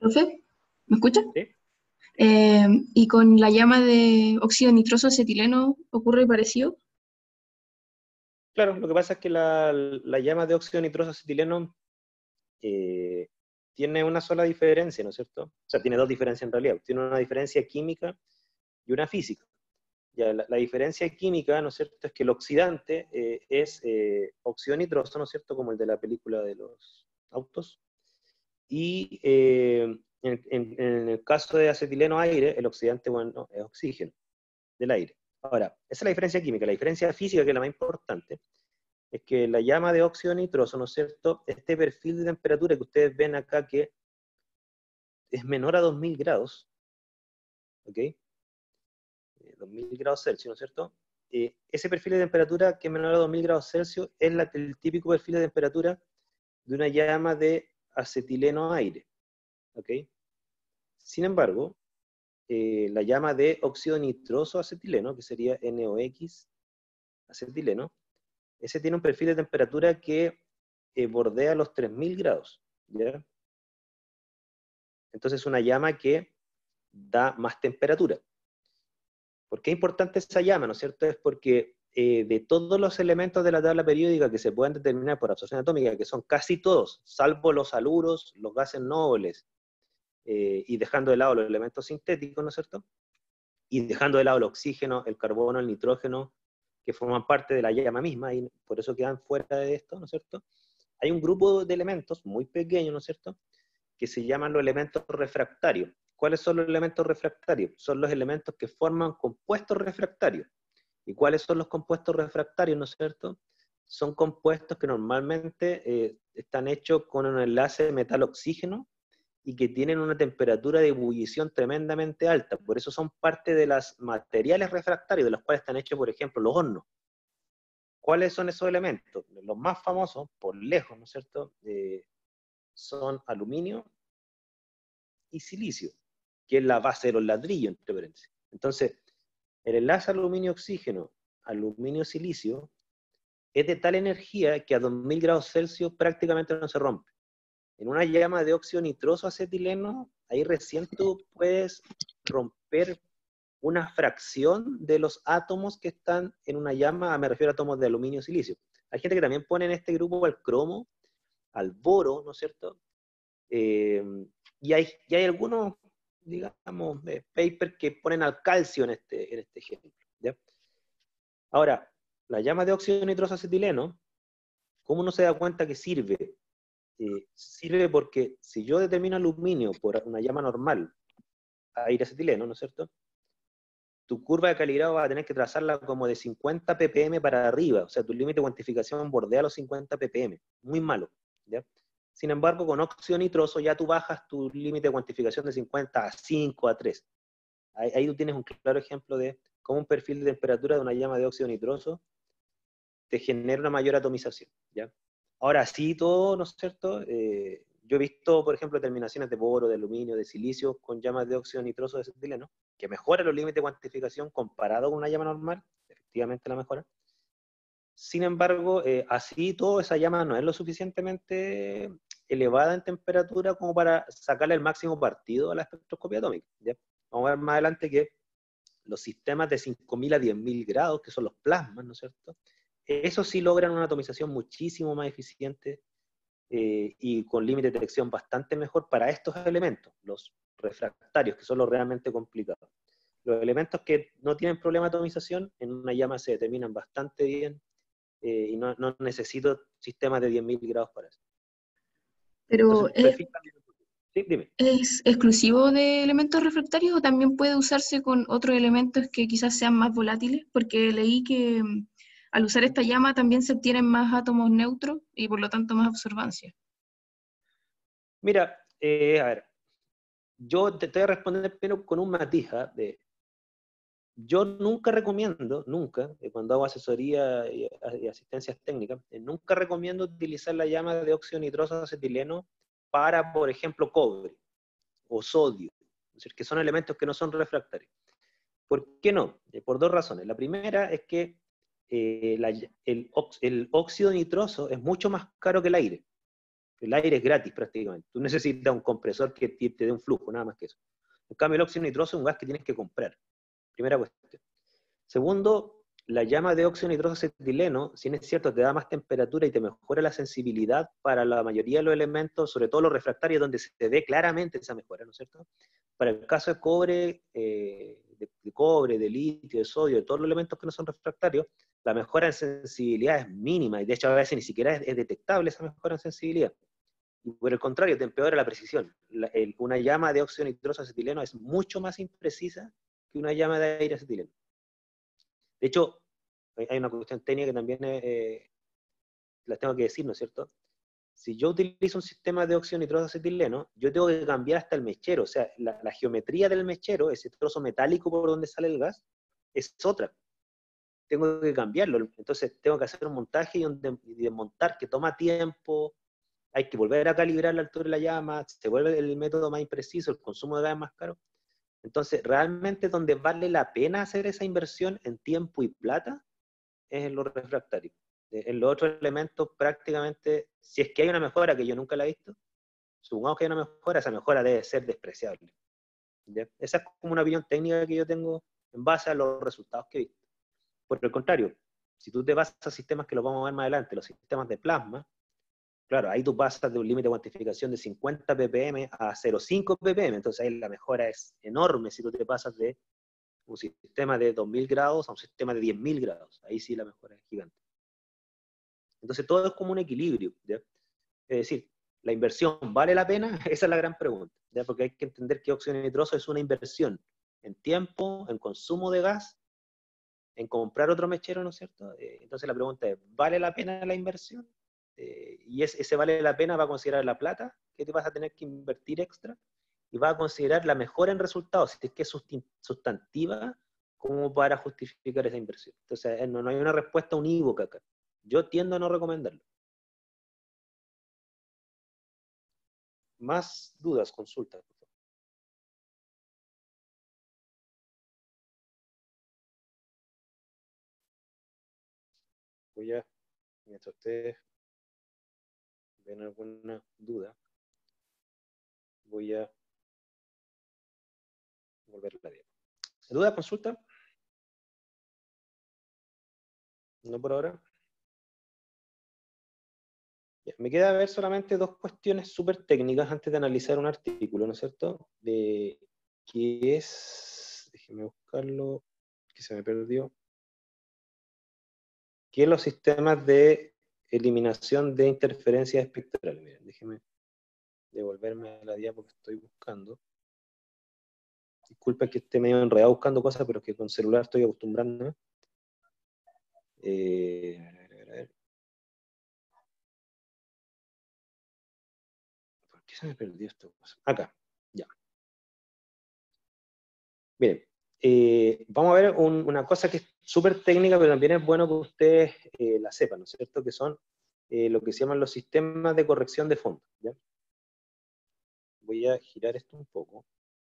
¿Profe? ¿Me escucha? Sí. ¿Y con la llama de óxido nitroso acetileno ocurre parecido? Claro, lo que pasa es que la llama de óxido nitroso acetileno tiene una sola diferencia, ¿no es cierto? O sea, tiene dos diferencias en realidad. Tiene una diferencia química y una física. Ya, la diferencia química, ¿no es cierto?, es que el oxidante es óxido nitroso, ¿no es cierto?, como el de la película de los autos. Y en el caso de acetileno aire, el oxidante, bueno, es oxígeno del aire. Ahora, esa es la diferencia química. La diferencia física, que es la más importante, es que la llama de óxido nitroso, ¿no es cierto?, este perfil de temperatura que ustedes ven acá, que es menor a 2000 grados, ¿ok? 2000 grados Celsius, ¿no es cierto? Ese perfil de temperatura que es menor a 2000 grados Celsius es el típico perfil de temperatura de una llama de acetileno aire, ¿ok? Sin embargo, la llama de óxido nitroso acetileno, que sería NOx acetileno, ese tiene un perfil de temperatura que bordea los 3000 grados, ¿ya? Entonces es una llama que da más temperatura. ¿Por qué es importante esa llama, no es cierto? Es porque de todos los elementos de la tabla periódica que se pueden determinar por absorción atómica, que son casi todos, salvo los aluros, los gases nobles, y dejando de lado los elementos sintéticos, ¿no es cierto? Y dejando de lado el oxígeno, el carbono, el nitrógeno, que forman parte de la llama misma, y por eso quedan fuera de esto, ¿no es cierto? Hay un grupo de elementos muy pequeños, ¿no es cierto?, que se llaman los elementos refractarios. ¿Cuáles son los elementos refractarios? Son los elementos que forman compuestos refractarios. ¿Y cuáles son los compuestos refractarios, no es cierto? Son compuestos que normalmente están hechos con un enlace de metal-oxígeno y que tienen una temperatura de ebullición tremendamente alta. Por eso son parte de los materiales refractarios, de los cuales están hechos, por ejemplo, los hornos. ¿Cuáles son esos elementos? Los más famosos, por lejos, ¿no es cierto?, son aluminio, y silicio, que es la base de los ladrillos, entre paréntesis. Entonces, el enlace aluminio-oxígeno, aluminio-silicio, es de tal energía que a 2000 grados Celsius prácticamente no se rompe. En una llama de óxido nitroso acetileno, ahí recién tú puedes romper una fracción de los átomos que están en una llama, me refiero a átomos de aluminio y silicio. Hay gente que también pone en este grupo al cromo, al boro, ¿no es cierto? Y hay algunos, digamos, papers que ponen al calcio en este ejemplo, ¿ya? Ahora, la llama de óxido nitroso acetileno, ¿cómo uno se da cuenta que sirve? Sirve porque si yo determino aluminio por una llama normal, aire acetileno, ¿no es cierto? Tu curva de calibrado va a tener que trazarla como de 50 ppm para arriba, o sea, tu límite de cuantificación bordea los 50 ppm, muy malo, ¿ya? Sin embargo, con óxido nitroso ya tú bajas tu límite de cuantificación de 50 a 5, a 3. Ahí tú tienes un claro ejemplo de cómo un perfil de temperatura de una llama de óxido nitroso te genera una mayor atomización, ¿ya? Ahora sí todo, ¿no es cierto? Yo he visto, por ejemplo, terminaciones de boro, de aluminio, de silicio con llamas de óxido nitroso de acetileno, que mejora los límites de cuantificación comparado con una llama normal, efectivamente la mejora. Sin embargo, así todo, esa llama no es lo suficientemente elevada en temperatura como para sacarle el máximo partido a la espectroscopía atómica, ¿ya? Vamos a ver más adelante que los sistemas de 5000 a 10000 grados, que son los plasmas, ¿no es cierto? Eso sí logran una atomización muchísimo más eficiente y con límite de detección bastante mejor para estos elementos, los refractarios, que son los realmente complicados. Los elementos que no tienen problema de atomización, en una llama se determinan bastante bien y no necesito sistemas de 10.000 grados para eso. Pero entonces, sí, dime. ¿Es exclusivo de elementos refractarios o también puede usarse con otros elementos que quizás sean más volátiles? Porque leí que al usar esta llama también se obtienen más átomos neutros y por lo tanto más absorbancia. Mira, a ver, yo te voy a responder pero con un matiz. Yo nunca recomiendo, cuando hago asesoría y asistencias técnicas, nunca recomiendo utilizar la llama de óxido nitroso acetileno para, por ejemplo, cobre o sodio, es decir, que son elementos que no son refractarios. ¿Por qué no? Por dos razones. La primera es que el óxido nitroso es mucho más caro que el aire. El aire es gratis prácticamente. Tú necesitas un compresor que te dé un flujo, nada más que eso. En cambio, el óxido nitroso es un gas que tienes que comprar. Primera cuestión. Segundo, la llama de óxido nitroso acetileno, si es cierto, te da más temperatura y te mejora la sensibilidad para la mayoría de los elementos, sobre todo los refractarios, donde se ve claramente esa mejora, ¿no es cierto? Para el caso de cobre, de litio, de sodio, de todos los elementos que no son refractarios, la mejora en sensibilidad es mínima, y de hecho a veces ni siquiera es detectable esa mejora en sensibilidad. Y por el contrario, te empeora la precisión. Una llama de óxido nitroso acetileno es mucho más imprecisa que una llama de aire acetileno. De hecho, hay una cuestión técnica que también las tengo que decir, ¿no es cierto? Si yo utilizo un sistema de óxido nitroso acetileno, yo tengo que cambiar hasta el mechero, o sea, la geometría del mechero, ese trozo metálico por donde sale el gas, es otra. Tengo que cambiarlo, entonces tengo que hacer un montaje y un desmontar que toma tiempo, hay que volver a calibrar la altura de la llama, se vuelve el método más impreciso, el consumo de gas es más caro. Entonces, realmente donde vale la pena hacer esa inversión en tiempo y plata es en los refractarios. En los otros elementos prácticamente, si es que hay una mejora que yo nunca la he visto, supongamos que hay una mejora, esa mejora debe ser despreciable. ¿Ya? Esa es como una opinión técnica que yo tengo en base a los resultados que he visto. Por el contrario, si tú te vas a sistemas que los vamos a ver más adelante, los sistemas de plasma, claro, ahí tú pasas de un límite de cuantificación de 50 ppm a 0,5 ppm, entonces ahí la mejora es enorme si tú te pasas de un sistema de 2000 grados a un sistema de 10.000 grados, ahí sí la mejora es gigante. Entonces todo es como un equilibrio, ¿ya? Es decir, ¿la inversión vale la pena? Esa es la gran pregunta, ¿ya? Porque hay que entender que óxido nitroso es una inversión en tiempo, en consumo de gas, en comprar otro mechero, ¿no es cierto? Entonces la pregunta es, ¿vale la pena la inversión? Y ese vale la pena va a considerar la plata que te vas a tener que invertir extra y va a considerar la mejora en resultados, si es que es sustantiva, como para justificar esa inversión. Entonces no hay una respuesta unívoca acá. Yo tiendo a no recomendarlo. Más dudas, consultas. suya mientras ustedes ven alguna duda. Voy a volver la diapositiva. ¿Duda, consulta? No por ahora. Ya, me queda ver solamente dos cuestiones súper técnicas antes de analizar un artículo, ¿no es cierto? De qué es, déjeme buscarlo, que se me perdió. ¿Qué es los sistemas de eliminación de interferencias espectrales? Miren, déjeme devolverme a la diapositiva porque estoy buscando. Disculpa que esté medio enredado buscando cosas, pero que con celular estoy acostumbrando. A ver. ¿Por qué se me perdió esta cosa? Acá, ya. Miren, vamos a ver una cosa que es súper técnica, pero también es bueno que ustedes la sepan, ¿no es cierto? Que son lo que se llaman los sistemas de corrección de fondo, ¿ya? Voy a girar esto un poco.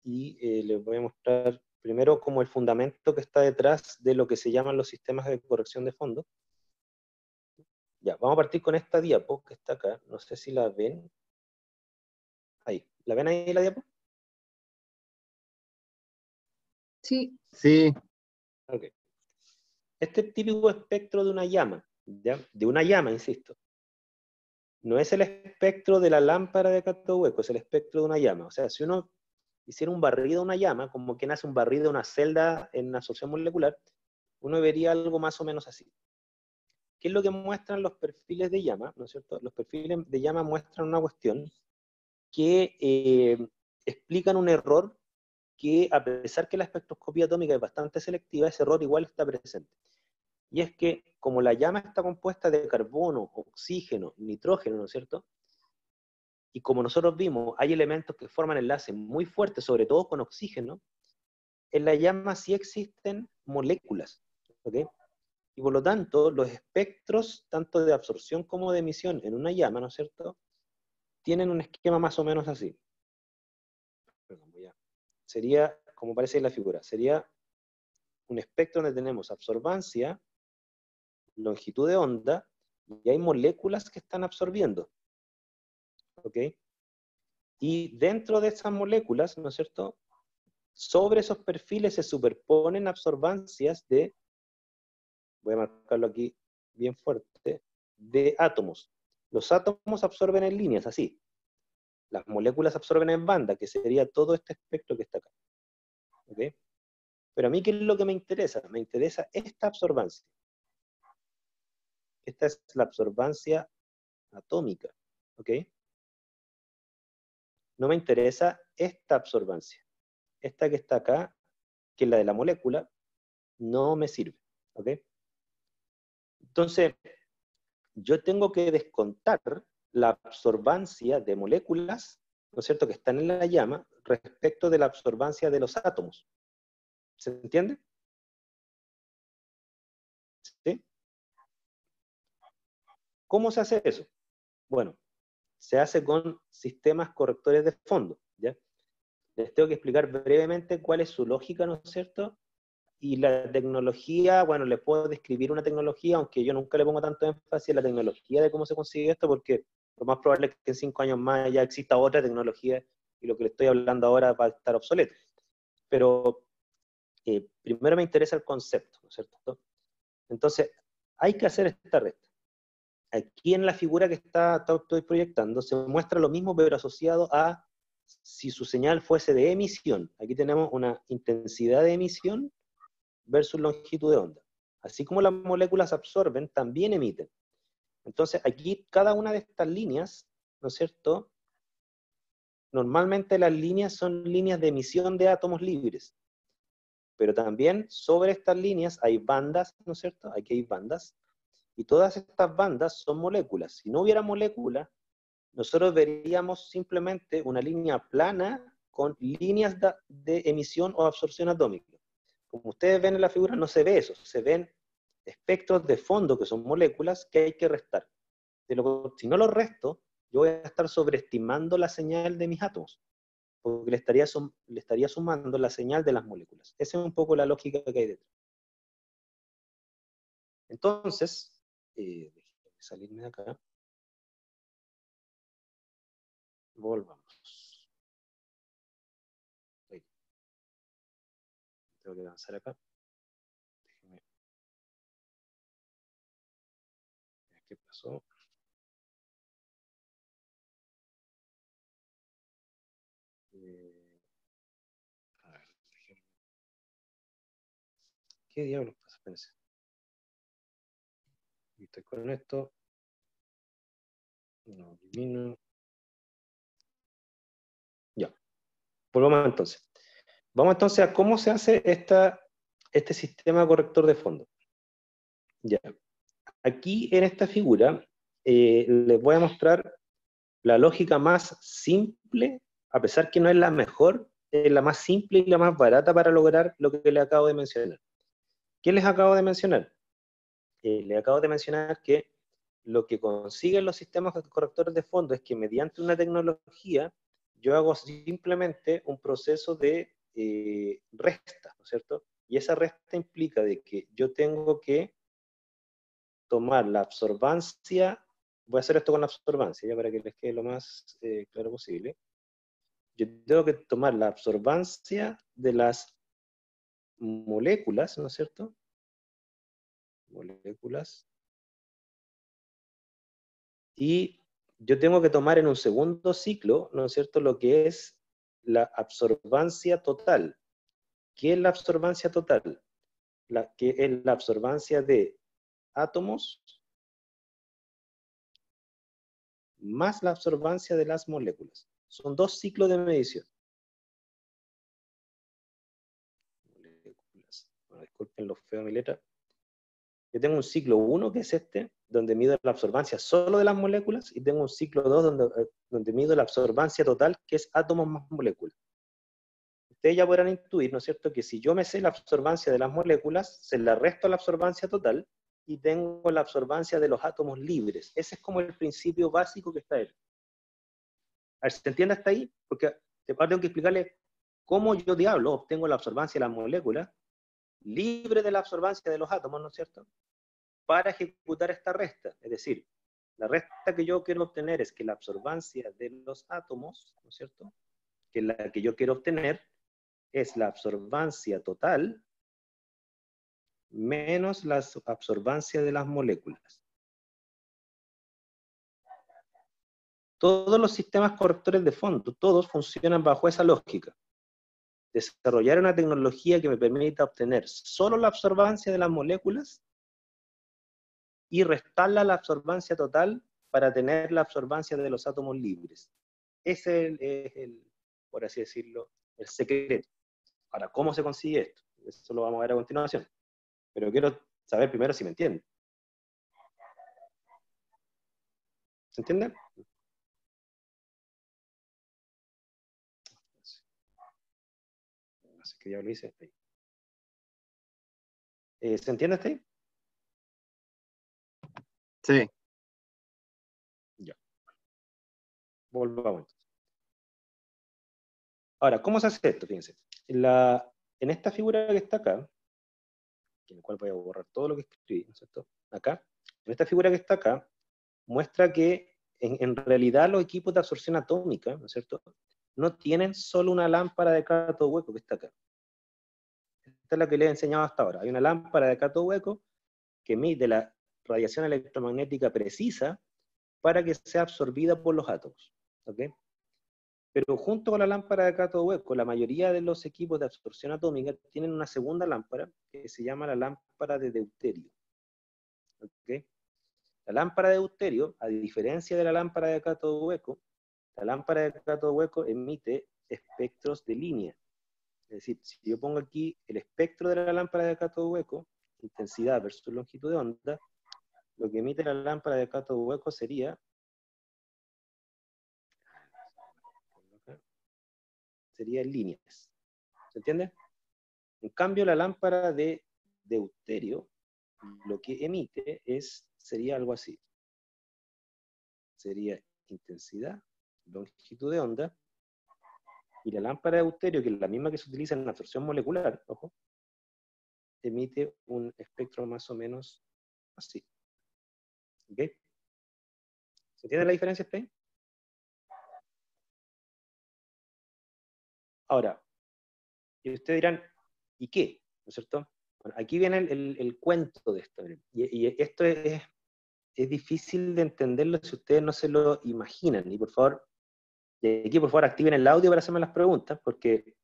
Y les voy a mostrar primero como el fundamento que está detrás de lo que se llaman los sistemas de corrección de fondo. Ya, vamos a partir con esta diapo que está acá. No sé si la ven. Ahí. ¿La ven ahí la diapo? Sí. Sí. Ok. Este típico espectro de una llama, ¿ya? De una llama, insisto. No es el espectro de la lámpara de cátodo hueco, es el espectro de una llama. O sea, si uno hiciera un barrido a una llama, como quien hace un barrido a una celda en absorción molecular, uno vería algo más o menos así. ¿Qué es lo que muestran los perfiles de llama? ¿No es cierto? Los perfiles de llama muestran una cuestión que explican un error que, a pesar que la espectroscopía atómica es bastante selectiva, ese error igual está presente. Y es que, como la llama está compuesta de carbono, oxígeno, nitrógeno, ¿no es cierto? Y como nosotros vimos, hay elementos que forman enlaces muy fuertes, sobre todo con oxígeno, en la llama sí existen moléculas, ¿ok? Y por lo tanto, los espectros, tanto de absorción como de emisión en una llama, ¿no es cierto?, tienen un esquema más o menos así. Sería, como parece en la figura, sería un espectro donde tenemos absorbancia, longitud de onda, y hay moléculas que están absorbiendo. ¿Ok? Y dentro de esas moléculas, ¿no es cierto?, sobre esos perfiles se superponen absorbancias de, voy a marcarlo aquí bien fuerte, de átomos. Los átomos absorben en líneas, así. Las moléculas absorben en banda, que sería todo este espectro que está acá. ¿Ok? Pero a mí, ¿qué es lo que me interesa? Me interesa esta absorbancia. Esta es la absorbancia atómica. ¿Ok? No me interesa esta absorbancia. Esta que está acá, que es la de la molécula, no me sirve. ¿Ok? Entonces, yo tengo que descontar la absorbancia de moléculas, ¿no es cierto?, que están en la llama, respecto de la absorbancia de los átomos. ¿Se entiende? ¿Sí? ¿Cómo se hace eso? Bueno, se hace con sistemas correctores de fondo, ¿ya? Les tengo que explicar brevemente cuál es su lógica, ¿no es cierto? Y la tecnología, bueno, les puedo describir una tecnología, aunque yo nunca le pongo tanto énfasis a la tecnología de cómo se consigue esto, porque lo más probable es que en 5 años más ya exista otra tecnología, y lo que le estoy hablando ahora va a estar obsoleto. Pero primero me interesa el concepto, ¿no es cierto? Entonces, hay que hacer esta recta. Aquí en la figura que estoy proyectando se muestra lo mismo, pero asociado a si su señal fuese de emisión. Aquí tenemos una intensidad de emisión versus longitud de onda. Así como las moléculas absorben, también emiten. Entonces aquí cada una de estas líneas, ¿no es cierto? Normalmente las líneas son líneas de emisión de átomos libres. Pero también sobre estas líneas hay bandas, ¿no es cierto? Aquí hay bandas. Y todas estas bandas son moléculas. Si no hubiera moléculas, nosotros veríamos simplemente una línea plana con líneas de emisión o absorción atómica. Como ustedes ven en la figura, no se ve eso. Se ven espectros de fondo, que son moléculas, que hay que restar. Si no los resto, yo voy a estar sobreestimando la señal de mis átomos, porque le estaría sumando la señal de las moléculas. Esa es un poco la lógica que hay detrás. Entonces, Déjenme salirme de acá. Volvamos. Ahí. Tengo que avanzar acá. Déjenme. ¿Qué pasó? A ver, déjenme. ¿Qué diablos pasa? Pensé. Listo, con esto lo elimino. Ya. Volvamos entonces. Vamos entonces a cómo se hace este sistema corrector de fondo. Ya. Aquí en esta figura les voy a mostrar la lógica más simple, a pesar que no es la mejor, es la más simple y la más barata para lograr lo que les acabo de mencionar. ¿Qué les acabo de mencionar? Le acabo de mencionar que lo que consiguen los sistemas correctores de fondo es que mediante una tecnología yo hago simplemente un proceso de resta, ¿no es cierto? Y esa resta implica de que yo tengo que tomar la absorbancia, voy a hacer esto con la absorbancia, ya para que les quede lo más claro posible. Yo tengo que tomar la absorbancia de las moléculas, ¿no es cierto? Moléculas. Y yo tengo que tomar en un segundo ciclo, ¿no es cierto?, lo que es la absorbancia total. ¿Qué es la absorbancia total? La que es la absorbancia de átomos más la absorbancia de las moléculas. Son dos ciclos de medición. Moléculas. Bueno, disculpen lo feo de mi letra. Yo tengo un ciclo 1, que es este, donde mido la absorbancia solo de las moléculas, y tengo un ciclo 2, donde mido la absorbancia total, que es átomos más moléculas. Ustedes ya podrán intuir, ¿no es cierto?, que si yo me sé la absorbancia de las moléculas, se la resto a la absorbancia total, y tengo la absorbancia de los átomos libres. Ese es como el principio básico que está él. A ver, ¿se entiende hasta ahí? Porque tengo que explicarles cómo yo, diablo, obtengo la absorbancia de las moléculas, libre de la absorbancia de los átomos, ¿no es cierto?, para ejecutar esta resta. Es decir, la resta que yo quiero obtener es que la absorbancia de los átomos, ¿no es cierto?, que la que yo quiero obtener es la absorbancia total menos la absorbancia de las moléculas. Todos los sistemas correctores de fondo, todos funcionan bajo esa lógica. Desarrollar una tecnología que me permita obtener solo la absorbancia de las moléculas y restarla a la absorbancia total para tener la absorbancia de los átomos libres. Ese es el, por así decirlo, el secreto. Ahora, ¿cómo se consigue esto? Eso lo vamos a ver a continuación. Pero quiero saber primero si me entienden. ¿Se entienden? Así que ya lo hice. ¿Se entiende hasta ahí? Sí. Ya. Volvamos. Ahora, ¿cómo se hace esto? Fíjense. En esta figura que está acá, en la cual voy a borrar todo lo que escribí, ¿no es cierto? Acá. En esta figura que está acá, muestra que en realidad los equipos de absorción atómica, ¿no es cierto?, no tienen solo una lámpara de cátodo hueco que está acá. Esta es la que les he enseñado hasta ahora. Hay una lámpara de cátodo hueco que mide la radiación electromagnética precisa para que sea absorbida por los átomos. ¿Okay? Pero junto con la lámpara de cátodo hueco, la mayoría de los equipos de absorción atómica tienen una segunda lámpara que se llama la lámpara de deuterio. ¿Okay? La lámpara de deuterio, a diferencia de la lámpara de cátodo hueco, la lámpara de cátodo hueco emite espectros de línea. Es decir, si yo pongo aquí el espectro de la lámpara de cátodo hueco, intensidad versus longitud de onda, lo que emite la lámpara de cátodo hueco sería líneas. ¿Se entiende? En cambio, la lámpara de deuterio, lo que emite sería algo así. Sería intensidad, longitud de onda, y la lámpara de deuterio, que es la misma que se utiliza en la absorción molecular, ojo, emite un espectro más o menos así. ¿Okay? ¿Se entiende la diferencia hasta ahí? Ahora, y ustedes dirán, ¿y qué? ¿No es cierto? Bueno, aquí viene el cuento de esto. Y esto es difícil de entenderlo si ustedes no se lo imaginan. Y por favor, de aquí por favor activen el audio para hacerme las preguntas, porque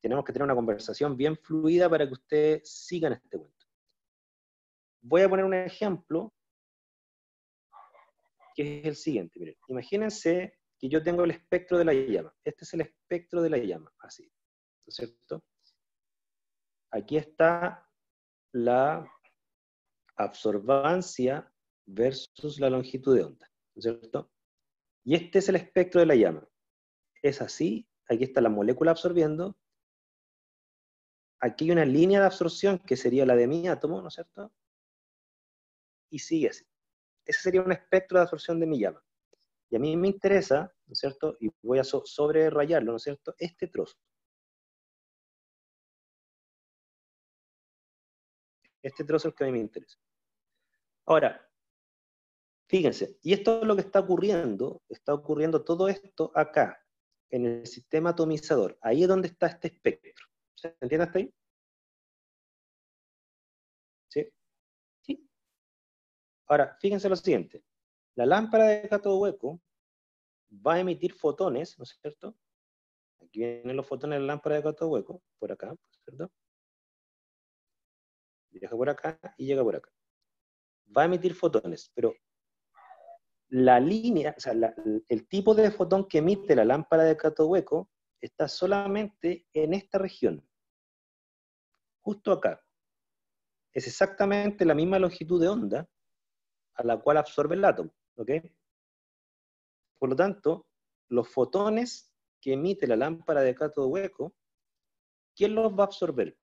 tenemos que tener una conversación bien fluida para que ustedes sigan este cuento. Voy a poner un ejemplo, que es el siguiente. Miren, imagínense que yo tengo el espectro de la llama. Este es el espectro de la llama, así, ¿no es cierto? Aquí está la absorbancia versus la longitud de onda, ¿no es cierto? Y este es el espectro de la llama. Es así, aquí está la molécula absorbiendo, aquí hay una línea de absorción que sería la de mi átomo, ¿no es cierto? Y sigue así. Ese sería un espectro de absorción de mi llama. Y a mí me interesa, ¿no es cierto? Y voy a sobre rayarlo, ¿no es cierto? Este trozo. Este trozo es el que a mí me interesa. Ahora, fíjense, y esto es lo que está ocurriendo todo esto acá, en el sistema atomizador. Ahí es donde está este espectro. ¿Se entiende hasta ahí? ¿Sí? Sí. Ahora, fíjense lo siguiente. La lámpara de cátodo hueco va a emitir fotones, ¿no es cierto? Aquí vienen los fotones de la lámpara de cátodo hueco, por acá, ¿no es cierto? Viaja por acá y llega por acá. Va a emitir fotones, pero la línea, o sea, el tipo de fotón que emite la lámpara de cátodo hueco está solamente en esta región, justo acá. Es exactamente la misma longitud de onda a la cual absorbe el átomo. ¿Ok? Por lo tanto, los fotones que emite la lámpara de cátodo hueco, ¿quién los va a absorber?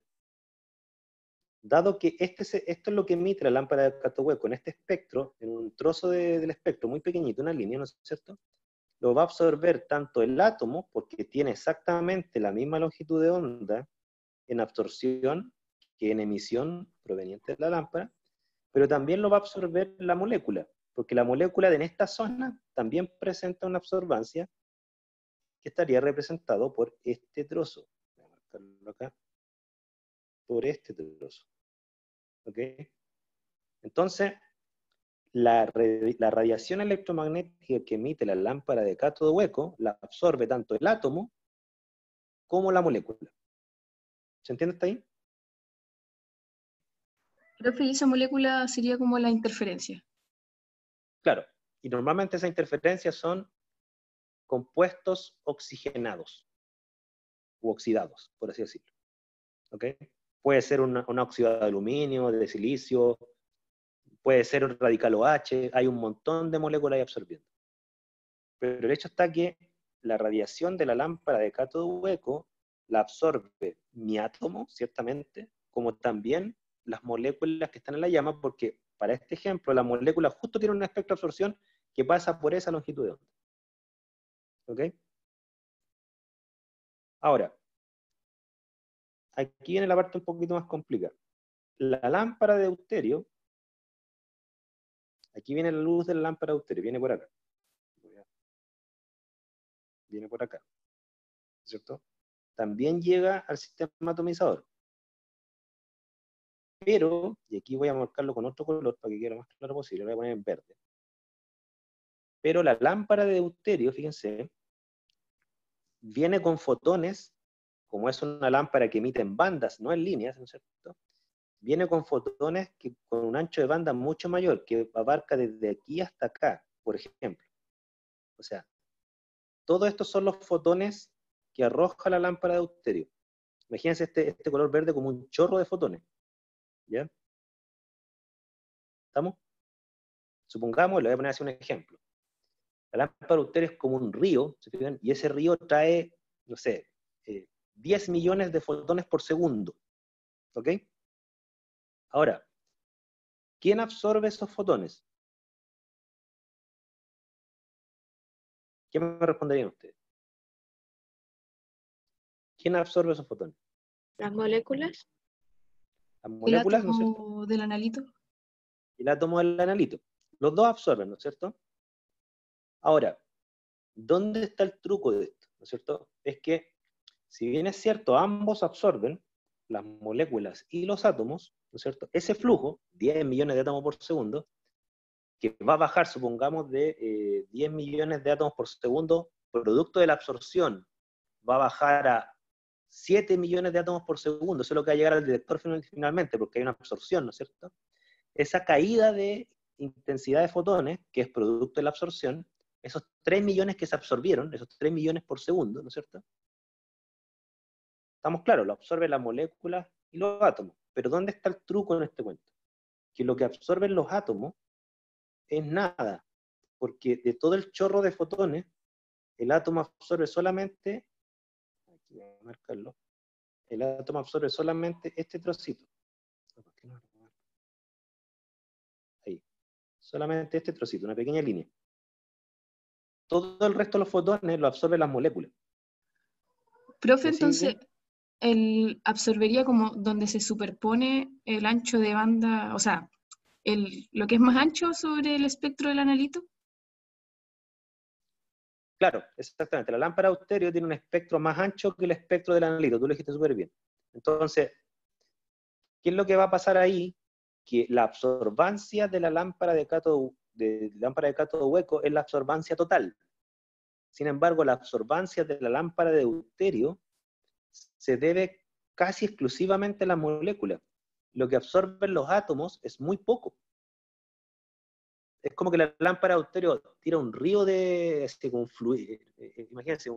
Dado que esto es lo que emite la lámpara de cátodo hueco en este espectro, en un trozo del espectro muy pequeñito, una línea, ¿no es cierto? Lo va a absorber tanto el átomo, porque tiene exactamente la misma longitud de onda en absorción que en emisión proveniente de la lámpara, pero también lo va a absorber la molécula, porque la molécula en esta zona también presenta una absorbancia que estaría representado por este trozo. Voy a marcarlo acá. Por este trozo. ¿Ok? Entonces, la radiación electromagnética que emite la lámpara de cátodo hueco la absorbe tanto el átomo como la molécula. ¿Se entiende hasta ahí? Profe, esa molécula sería como la interferencia. Claro, y normalmente esas interferencias son compuestos oxigenados u oxidados, por así decirlo. ¿Okay? Puede ser una oxidada de aluminio, de silicio, puede ser un radical OH, hay un montón de moléculas ahí absorbiendo. Pero el hecho está que la radiación de la lámpara de cátodo hueco la absorbe mi átomo, ciertamente, como también las moléculas que están en la llama, porque para este ejemplo la molécula justo tiene un espectro de absorción que pasa por esa longitud de onda. ¿Ok? Ahora, aquí viene la parte un poquito más complicada. La lámpara de deuterio, aquí viene la luz de la lámpara de deuterio, viene por acá. Viene por acá. ¿Cierto? También llega al sistema atomizador. Pero, y aquí voy a marcarlo con otro color para que quede lo más claro posible, lo voy a poner en verde. Pero la lámpara de deuterio, fíjense, viene con fotones, como es una lámpara que emite en bandas, no en líneas, ¿no es cierto? Viene con fotones con un ancho de banda mucho mayor, que abarca desde aquí hasta acá, por ejemplo. O sea, todos estos son los fotones que arroja la lámpara de deuterio. Imagínense este color verde como un chorro de fotones. ¿Ya? ¿Estamos? Supongamos, le voy a poner así un ejemplo. La lámpara de deuterio es como un río, ¿se fijan? Y ese río trae, no sé, 10 millones de fotones por segundo. ¿Ok? Ahora, ¿quién absorbe esos fotones? ¿Qué me responderían ustedes? ¿Quién absorbe esos fotones? Las moléculas. Las moléculas, ¿no es cierto? ¿El átomo del analito? El átomo del analito. Los dos absorben, ¿no es cierto? Ahora, ¿dónde está el truco de esto? ¿No es cierto? Es que, si bien es cierto, ambos absorben, las moléculas y los átomos, ¿no es cierto? Ese flujo, 10 millones de átomos por segundo, que va a bajar, supongamos, de 10 millones de átomos por segundo, producto de la absorción, va a bajar a 7 millones de átomos por segundo, eso es lo que va a llegar al detector finalmente, porque hay una absorción, ¿no es cierto? Esa caída de intensidad de fotones, que es producto de la absorción, esos 3 millones que se absorbieron, esos 3 millones por segundo, ¿no es cierto? Estamos claros, lo absorben las moléculas y los átomos. Pero ¿dónde está el truco en este cuento? Que lo que absorben los átomos es nada, porque de todo el chorro de fotones, el átomo absorbe solamente, aquí voy a marcarlo, el átomo absorbe solamente este trocito. Ahí. Solamente este trocito, una pequeña línea. Todo el resto de los fotones lo absorben las moléculas. Profe, entonces... Él absorbería como donde se superpone el ancho de banda, o sea, lo que es más ancho sobre el espectro del analito. Claro, exactamente. La lámpara Austereo tiene un espectro más ancho que el espectro del analito. Tú lo dijiste súper bien. Entonces, ¿qué es lo que va a pasar ahí? Que la absorbancia de la lámpara de cátodo hueco es la absorbancia total. Sin embargo, la absorbancia de la lámpara de Austereo se debe casi exclusivamente a las moléculas. Lo que absorben los átomos es muy poco. Es como que la lámpara Austereo tira un río de... imagínense,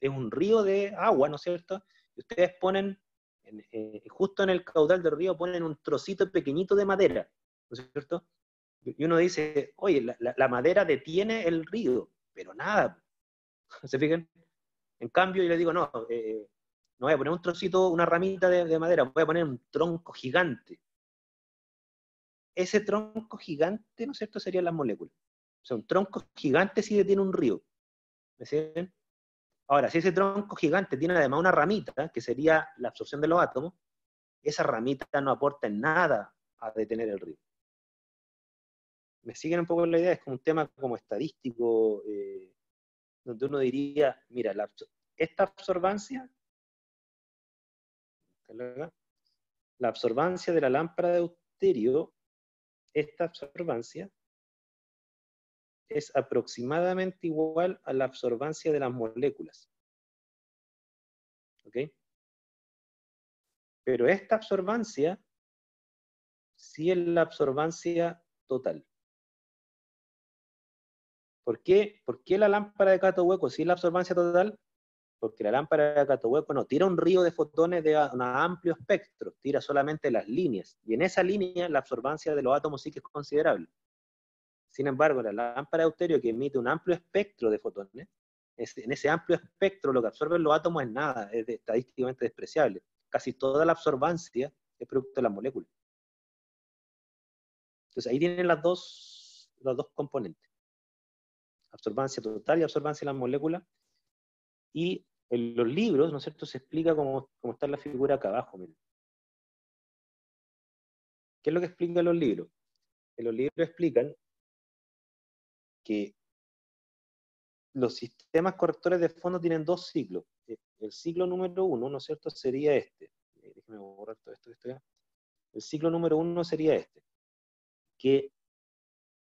es un río de agua, ¿no es cierto? Y ustedes ponen, justo en el caudal del río, ponen un trocito pequeñito de madera, ¿no es cierto? Y uno dice, oye, la madera detiene el río, pero nada. ¿Se fijan? En cambio, yo le digo, no... no voy a poner un trocito, una ramita de madera, voy a poner un tronco gigante. Ese tronco gigante, ¿no es cierto?, serían las moléculas. O sea, un tronco gigante sí detiene un río. ¿Me siguen? Ahora, si ese tronco gigante tiene además una ramita, que sería la absorción de los átomos, esa ramita no aporta nada a detener el río. ¿Me siguen un poco la idea? Es como un tema como estadístico, donde uno diría, mira, esta absorbancia... La absorbancia de la lámpara de Austereo, esta absorbancia, es aproximadamente igual a la absorbancia de las moléculas. ¿Ok? Pero esta absorbancia, sí es la absorbancia total. ¿Por qué? ¿Por qué la lámpara de cátodo hueco sí es la absorbancia total? Porque la lámpara de cátodo hueco no tira un río de fotones de un amplio espectro, tira solamente las líneas. Y en esa línea la absorbancia de los átomos sí que es considerable. Sin embargo, la lámpara de Austereo, que emite un amplio espectro de fotones, en ese amplio espectro lo que absorben los átomos es nada, es estadísticamente despreciable. Casi toda la absorbancia es producto de las moléculas. Entonces ahí tienen los dos componentes. Absorbancia total y absorbancia de las moléculas. Y en los libros, ¿no es cierto?, se explica cómo está la figura acá abajo. Miren. ¿Qué es lo que explican los libros? En los libros explican que los sistemas correctores de fondo tienen dos ciclos. El ciclo número uno, ¿no es cierto?, sería este. Déjenme borrar todo esto que estoy acá. El ciclo número uno sería este. Que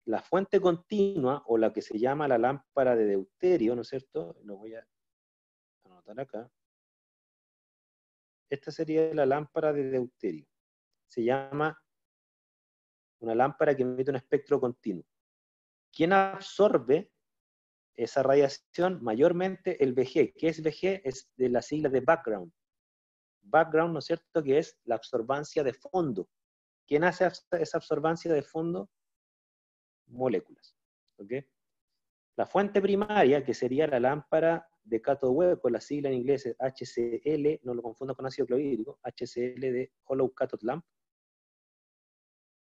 la fuente continua, o la que se llama la lámpara de Deuterio, ¿no es cierto?, lo voy a anotar acá. Esta sería la lámpara de Deuterio. Se llama una lámpara que emite un espectro continuo. ¿Quién absorbe esa radiación? Mayormente el VG. ¿Qué es VG? Es de la sigla de background. Background, ¿no es cierto?, que es la absorbancia de fondo. ¿Quién hace esa absorbancia de fondo? Moléculas. ¿Ok? La fuente primaria, que sería la lámpara de cátodo hueco, la sigla en inglés es HCl, no lo confundo con ácido clorhídrico, HCl de Hollow Cathode Lamp.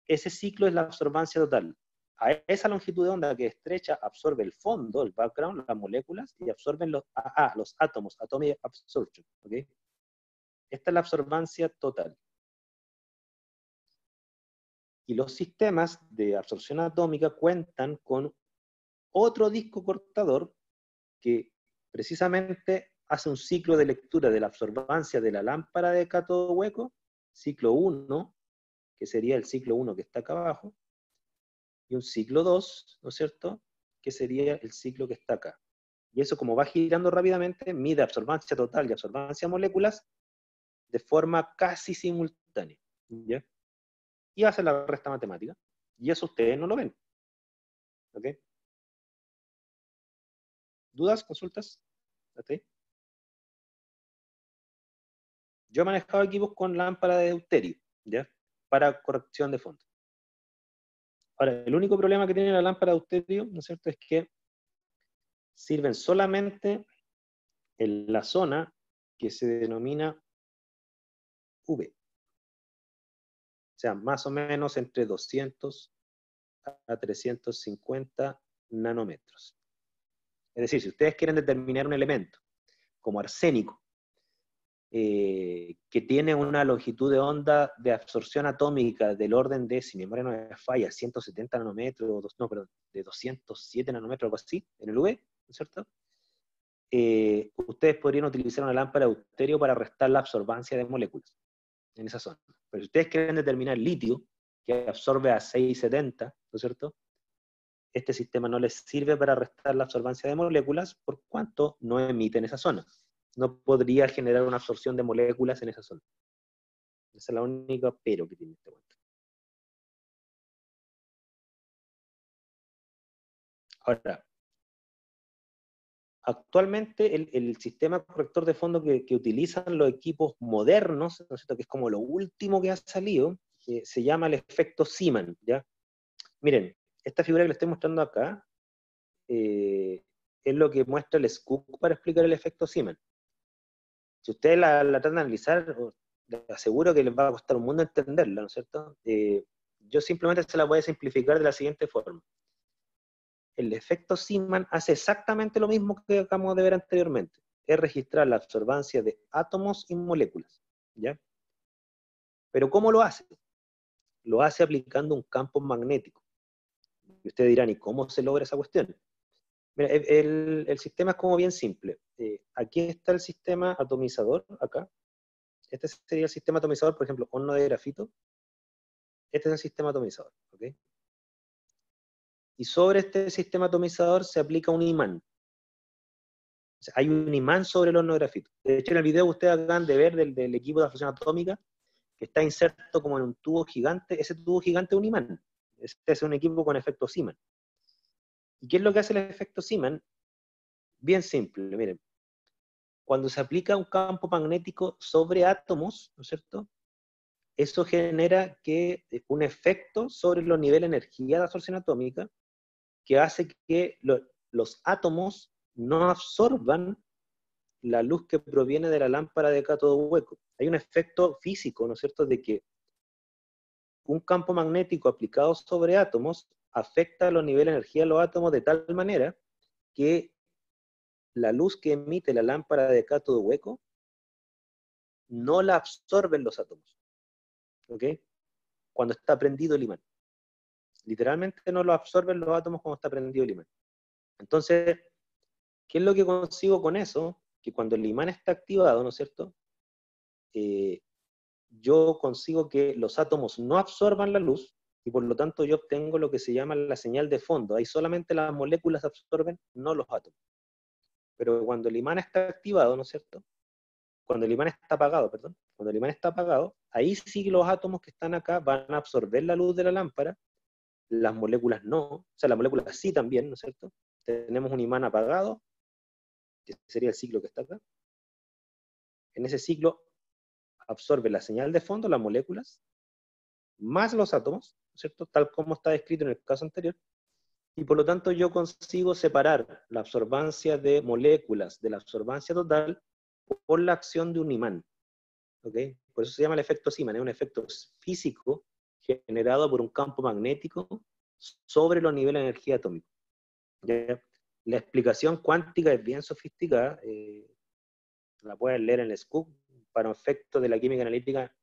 Ese ciclo es la absorbancia total. A esa longitud de onda que estrecha absorbe el fondo, el background, las moléculas, y absorben los AA, los átomos, atomic absorption. ¿Okay? Esta es la absorbancia total. Y los sistemas de absorción atómica cuentan con otro disco cortador que precisamente hace un ciclo de lectura de la absorbancia de la lámpara de cátodo hueco, ciclo 1, que sería el ciclo 1 que está acá abajo, y un ciclo 2, ¿no es cierto?, que sería el ciclo que está acá. Y eso, como va girando rápidamente, mide absorbancia total y absorbancia de moléculas de forma casi simultánea. ¿Ya? Y hace la resta matemática. Y eso ustedes no lo ven. ¿Ok? ¿Dudas? ¿Consultas? ¿Hasta ahí? Yo he manejado equipos con lámpara de deuterio, ¿ya?, para corrección de fondo. Ahora, el único problema que tiene la lámpara de deuterio, ¿no es cierto?, es que sirven solamente en la zona que se denomina V. O sea, más o menos entre 200 a 350 nanómetros. Es decir, si ustedes quieren determinar un elemento, como arsénico, que tiene una longitud de onda de absorción atómica del orden de, si mi memoria no me falla, 170 nanómetros, no, perdón, de 207 nanómetros, algo así, en el UV, ¿cierto? Ustedes podrían utilizar una lámpara de deuterio para restar la absorbancia de moléculas en esa zona. Pero si ustedes quieren determinar litio, que absorbe a 670, ¿no es cierto?, este sistema no les sirve para restar la absorbancia de moléculas, por cuanto no emite en esa zona. No podría generar una absorción de moléculas en esa zona. Esa es la única pero que tiene este cuento. Ahora, actualmente el sistema corrector de fondo que utilizan los equipos modernos, ¿no es cierto?, que es como lo último que ha salido, que se llama el efecto Zeeman, ¿ya? Miren, esta figura que les estoy mostrando acá es lo que muestra el scoop para explicar el efecto Zeeman. Si ustedes la tratan de analizar, les aseguro que les va a costar un mundo entenderla, ¿no es cierto? Yo simplemente se la voy a simplificar de la siguiente forma. El efecto Zeeman hace exactamente lo mismo que acabamos de ver anteriormente. Es registrar la absorbancia de átomos y moléculas, ¿ya? Pero ¿cómo lo hace? Lo hace aplicando un campo magnético. Y ustedes dirán, ¿y cómo se logra esa cuestión? Mira, el sistema es como bien simple. Aquí está el sistema atomizador, acá. Este sería el sistema atomizador, por ejemplo, horno de grafito. Este es el sistema atomizador, ¿ok? Y sobre este sistema atomizador se aplica un imán. O sea, hay un imán sobre el horno de grafito. De hecho, en el video que ustedes acaban de ver del equipo de absorción atómica, que está inserto como en un tubo gigante, ese tubo gigante es un imán. Este es un equipo con efecto Zeeman. ¿Y qué es lo que hace el efecto Zeeman? Bien simple, miren. Cuando se aplica un campo magnético sobre átomos, ¿no es cierto?, eso genera que un efecto sobre los niveles de energía de absorción atómica que hace que los átomos no absorban la luz que proviene de la lámpara de cátodo hueco. Hay un efecto físico, ¿no es cierto?, de que un campo magnético aplicado sobre átomos afecta los niveles de energía de los átomos de tal manera que la luz que emite la lámpara de cátodo hueco no la absorben los átomos. ¿Ok? Cuando está prendido el imán. Literalmente no lo absorben los átomos cuando está prendido el imán. Entonces, ¿qué es lo que consigo con eso? Que cuando el imán está activado, ¿no es cierto?, yo consigo que los átomos no absorban la luz, y por lo tanto yo obtengo lo que se llama la señal de fondo. Ahí solamente las moléculas absorben, no los átomos. Pero cuando el imán está activado, ¿no es cierto?, cuando el imán está apagado, perdón, cuando el imán está apagado, ahí sí los átomos que están acá van a absorber la luz de la lámpara, las moléculas no, o sea, las moléculas sí también, ¿no es cierto? Tenemos un imán apagado, que sería el ciclo que está acá. En ese ciclo absorbe la señal de fondo, las moléculas, más los átomos, ¿cierto?, tal como está descrito en el caso anterior, y por lo tanto yo consigo separar la absorbancia de moléculas de la absorbancia total por la acción de un imán, ¿ok? Por eso se llama el efecto Zeeman, es un efecto físico generado por un campo magnético sobre los niveles de energía atómica. ¿Ya? La explicación cuántica es bien sofisticada, la pueden leer en el SCOOP. Para efectos de la química analítica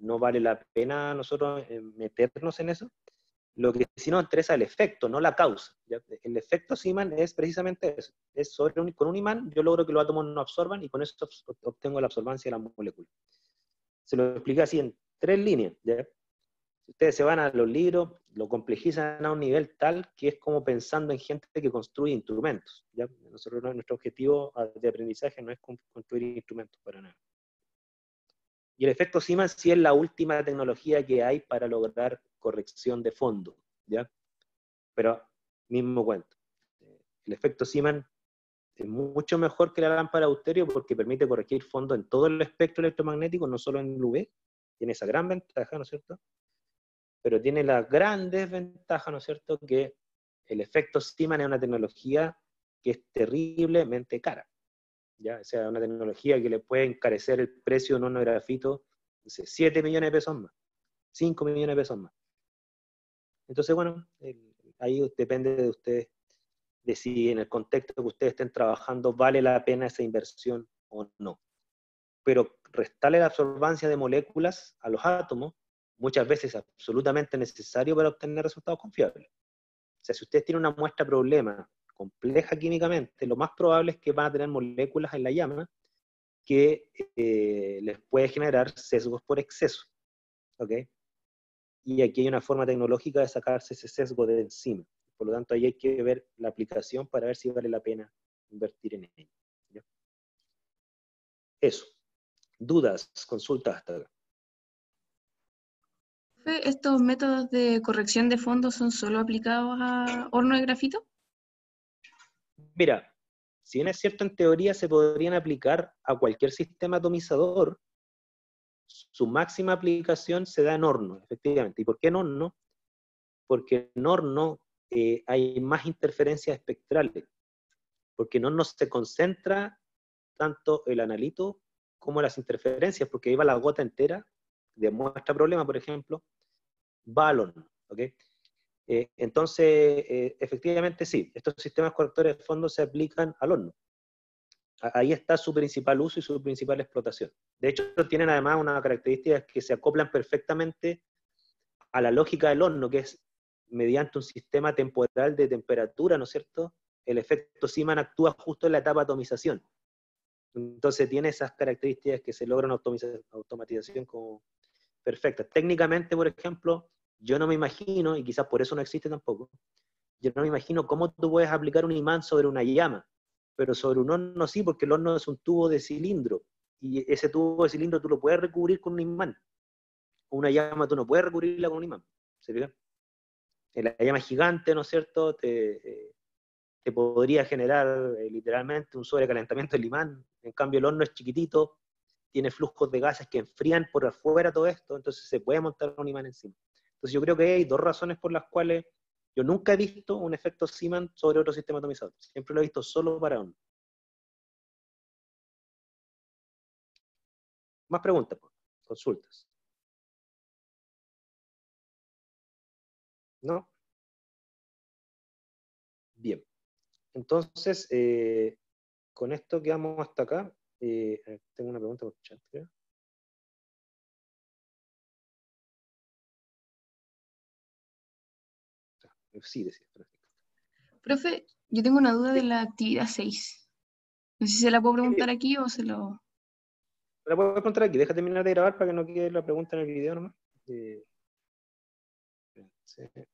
no vale la pena nosotros meternos en eso. Lo que sí nos interesa es el efecto, no la causa. El efecto Zeeman es precisamente eso. Es sobre con un imán yo logro que los átomos no absorban y con eso obtengo la absorbancia de la molécula. Se lo expliqué así en 3 líneas. ¿Ya? Ustedes se van a los libros, lo complejizan a un nivel tal que es como pensando en gente que construye instrumentos. ¿Ya? Nosotros, nuestro objetivo de aprendizaje no es construir instrumentos para nada. Y el efecto Zeeman sí es la última tecnología que hay para lograr corrección de fondo. ¿Ya? Pero mismo cuento. El efecto Zeeman es mucho mejor que la lámpara de Austerio porque permite corregir fondo en todo el espectro electromagnético, no solo en L'vov. Tiene esa gran ventaja, ¿no es cierto? Pero tiene la gran desventaja, ¿no es cierto?, que el efecto Zeeman es una tecnología que es terriblemente cara. ¿Ya? O sea, una tecnología que le puede encarecer el precio de un nanografito, no sé, 7 millones de pesos más, 5 millones de pesos más. Entonces, bueno, ahí depende de ustedes, de si en el contexto que ustedes estén trabajando vale la pena esa inversión o no. Pero restarle la absorbancia de moléculas a los átomos muchas veces es absolutamente necesario para obtener resultados confiables. O sea, si ustedes tienen una muestra problema compleja químicamente, lo más probable es que van a tener moléculas en la llama que les puede generar sesgos por exceso. ¿Ok? Y aquí hay una forma tecnológica de sacarse ese sesgo de encima. Por lo tanto, ahí hay que ver la aplicación para ver si vale la pena invertir en ello. ¿Ya? Eso. Dudas, consultas hasta acá. ¿Estos métodos de corrección de fondo son solo aplicados a horno de grafito? Mira, si bien es cierto en teoría se podrían aplicar a cualquier sistema atomizador, su máxima aplicación se da en horno, efectivamente. ¿Y por qué en horno? Porque en horno hay más interferencias espectrales, porque en horno se concentra tanto el analito como las interferencias, porque ahí va la gota entera de muestra problema, por ejemplo, va al horno, ¿ok? Entonces, efectivamente sí, estos sistemas correctores de fondo se aplican al horno. Ahí está su principal uso y su principal explotación. De hecho, tienen además una característica que se acoplan perfectamente a la lógica del horno, que es mediante un sistema temporal de temperatura, ¿no es cierto? El efecto Zeeman actúa justo en la etapa de atomización. Entonces tiene esas características que se logran automatización como perfecta. Técnicamente, por ejemplo, yo no me imagino, y quizás por eso no existe tampoco, yo no me imagino cómo tú puedes aplicar un imán sobre una llama, pero sobre un horno sí, porque el horno es un tubo de cilindro, y ese tubo de cilindro tú lo puedes recubrir con un imán. Una llama tú no puedes recubrirla con un imán. ¿Se fijan? La llama gigante, ¿no es cierto?, te podría generar literalmente un sobrecalentamiento del imán. En cambio el horno es chiquitito, tiene flujos de gases que enfrían por afuera todo esto, entonces se puede montar un imán encima. Entonces yo creo que hay 2 razones por las cuales yo nunca he visto un efecto Zeeman sobre otro sistema atomizador. Siempre lo he visto solo para horno. Más preguntas, consultas. ¿No? Bien. Entonces, con esto quedamos hasta acá. Tengo una pregunta por chat, creo. Sí, decía. Profe, yo tengo una duda de la actividad 6. No sé si se la puedo preguntar aquí o se lo... La puedo preguntar aquí. Deja terminar de grabar para que no quede la pregunta en el video nomás. Sí.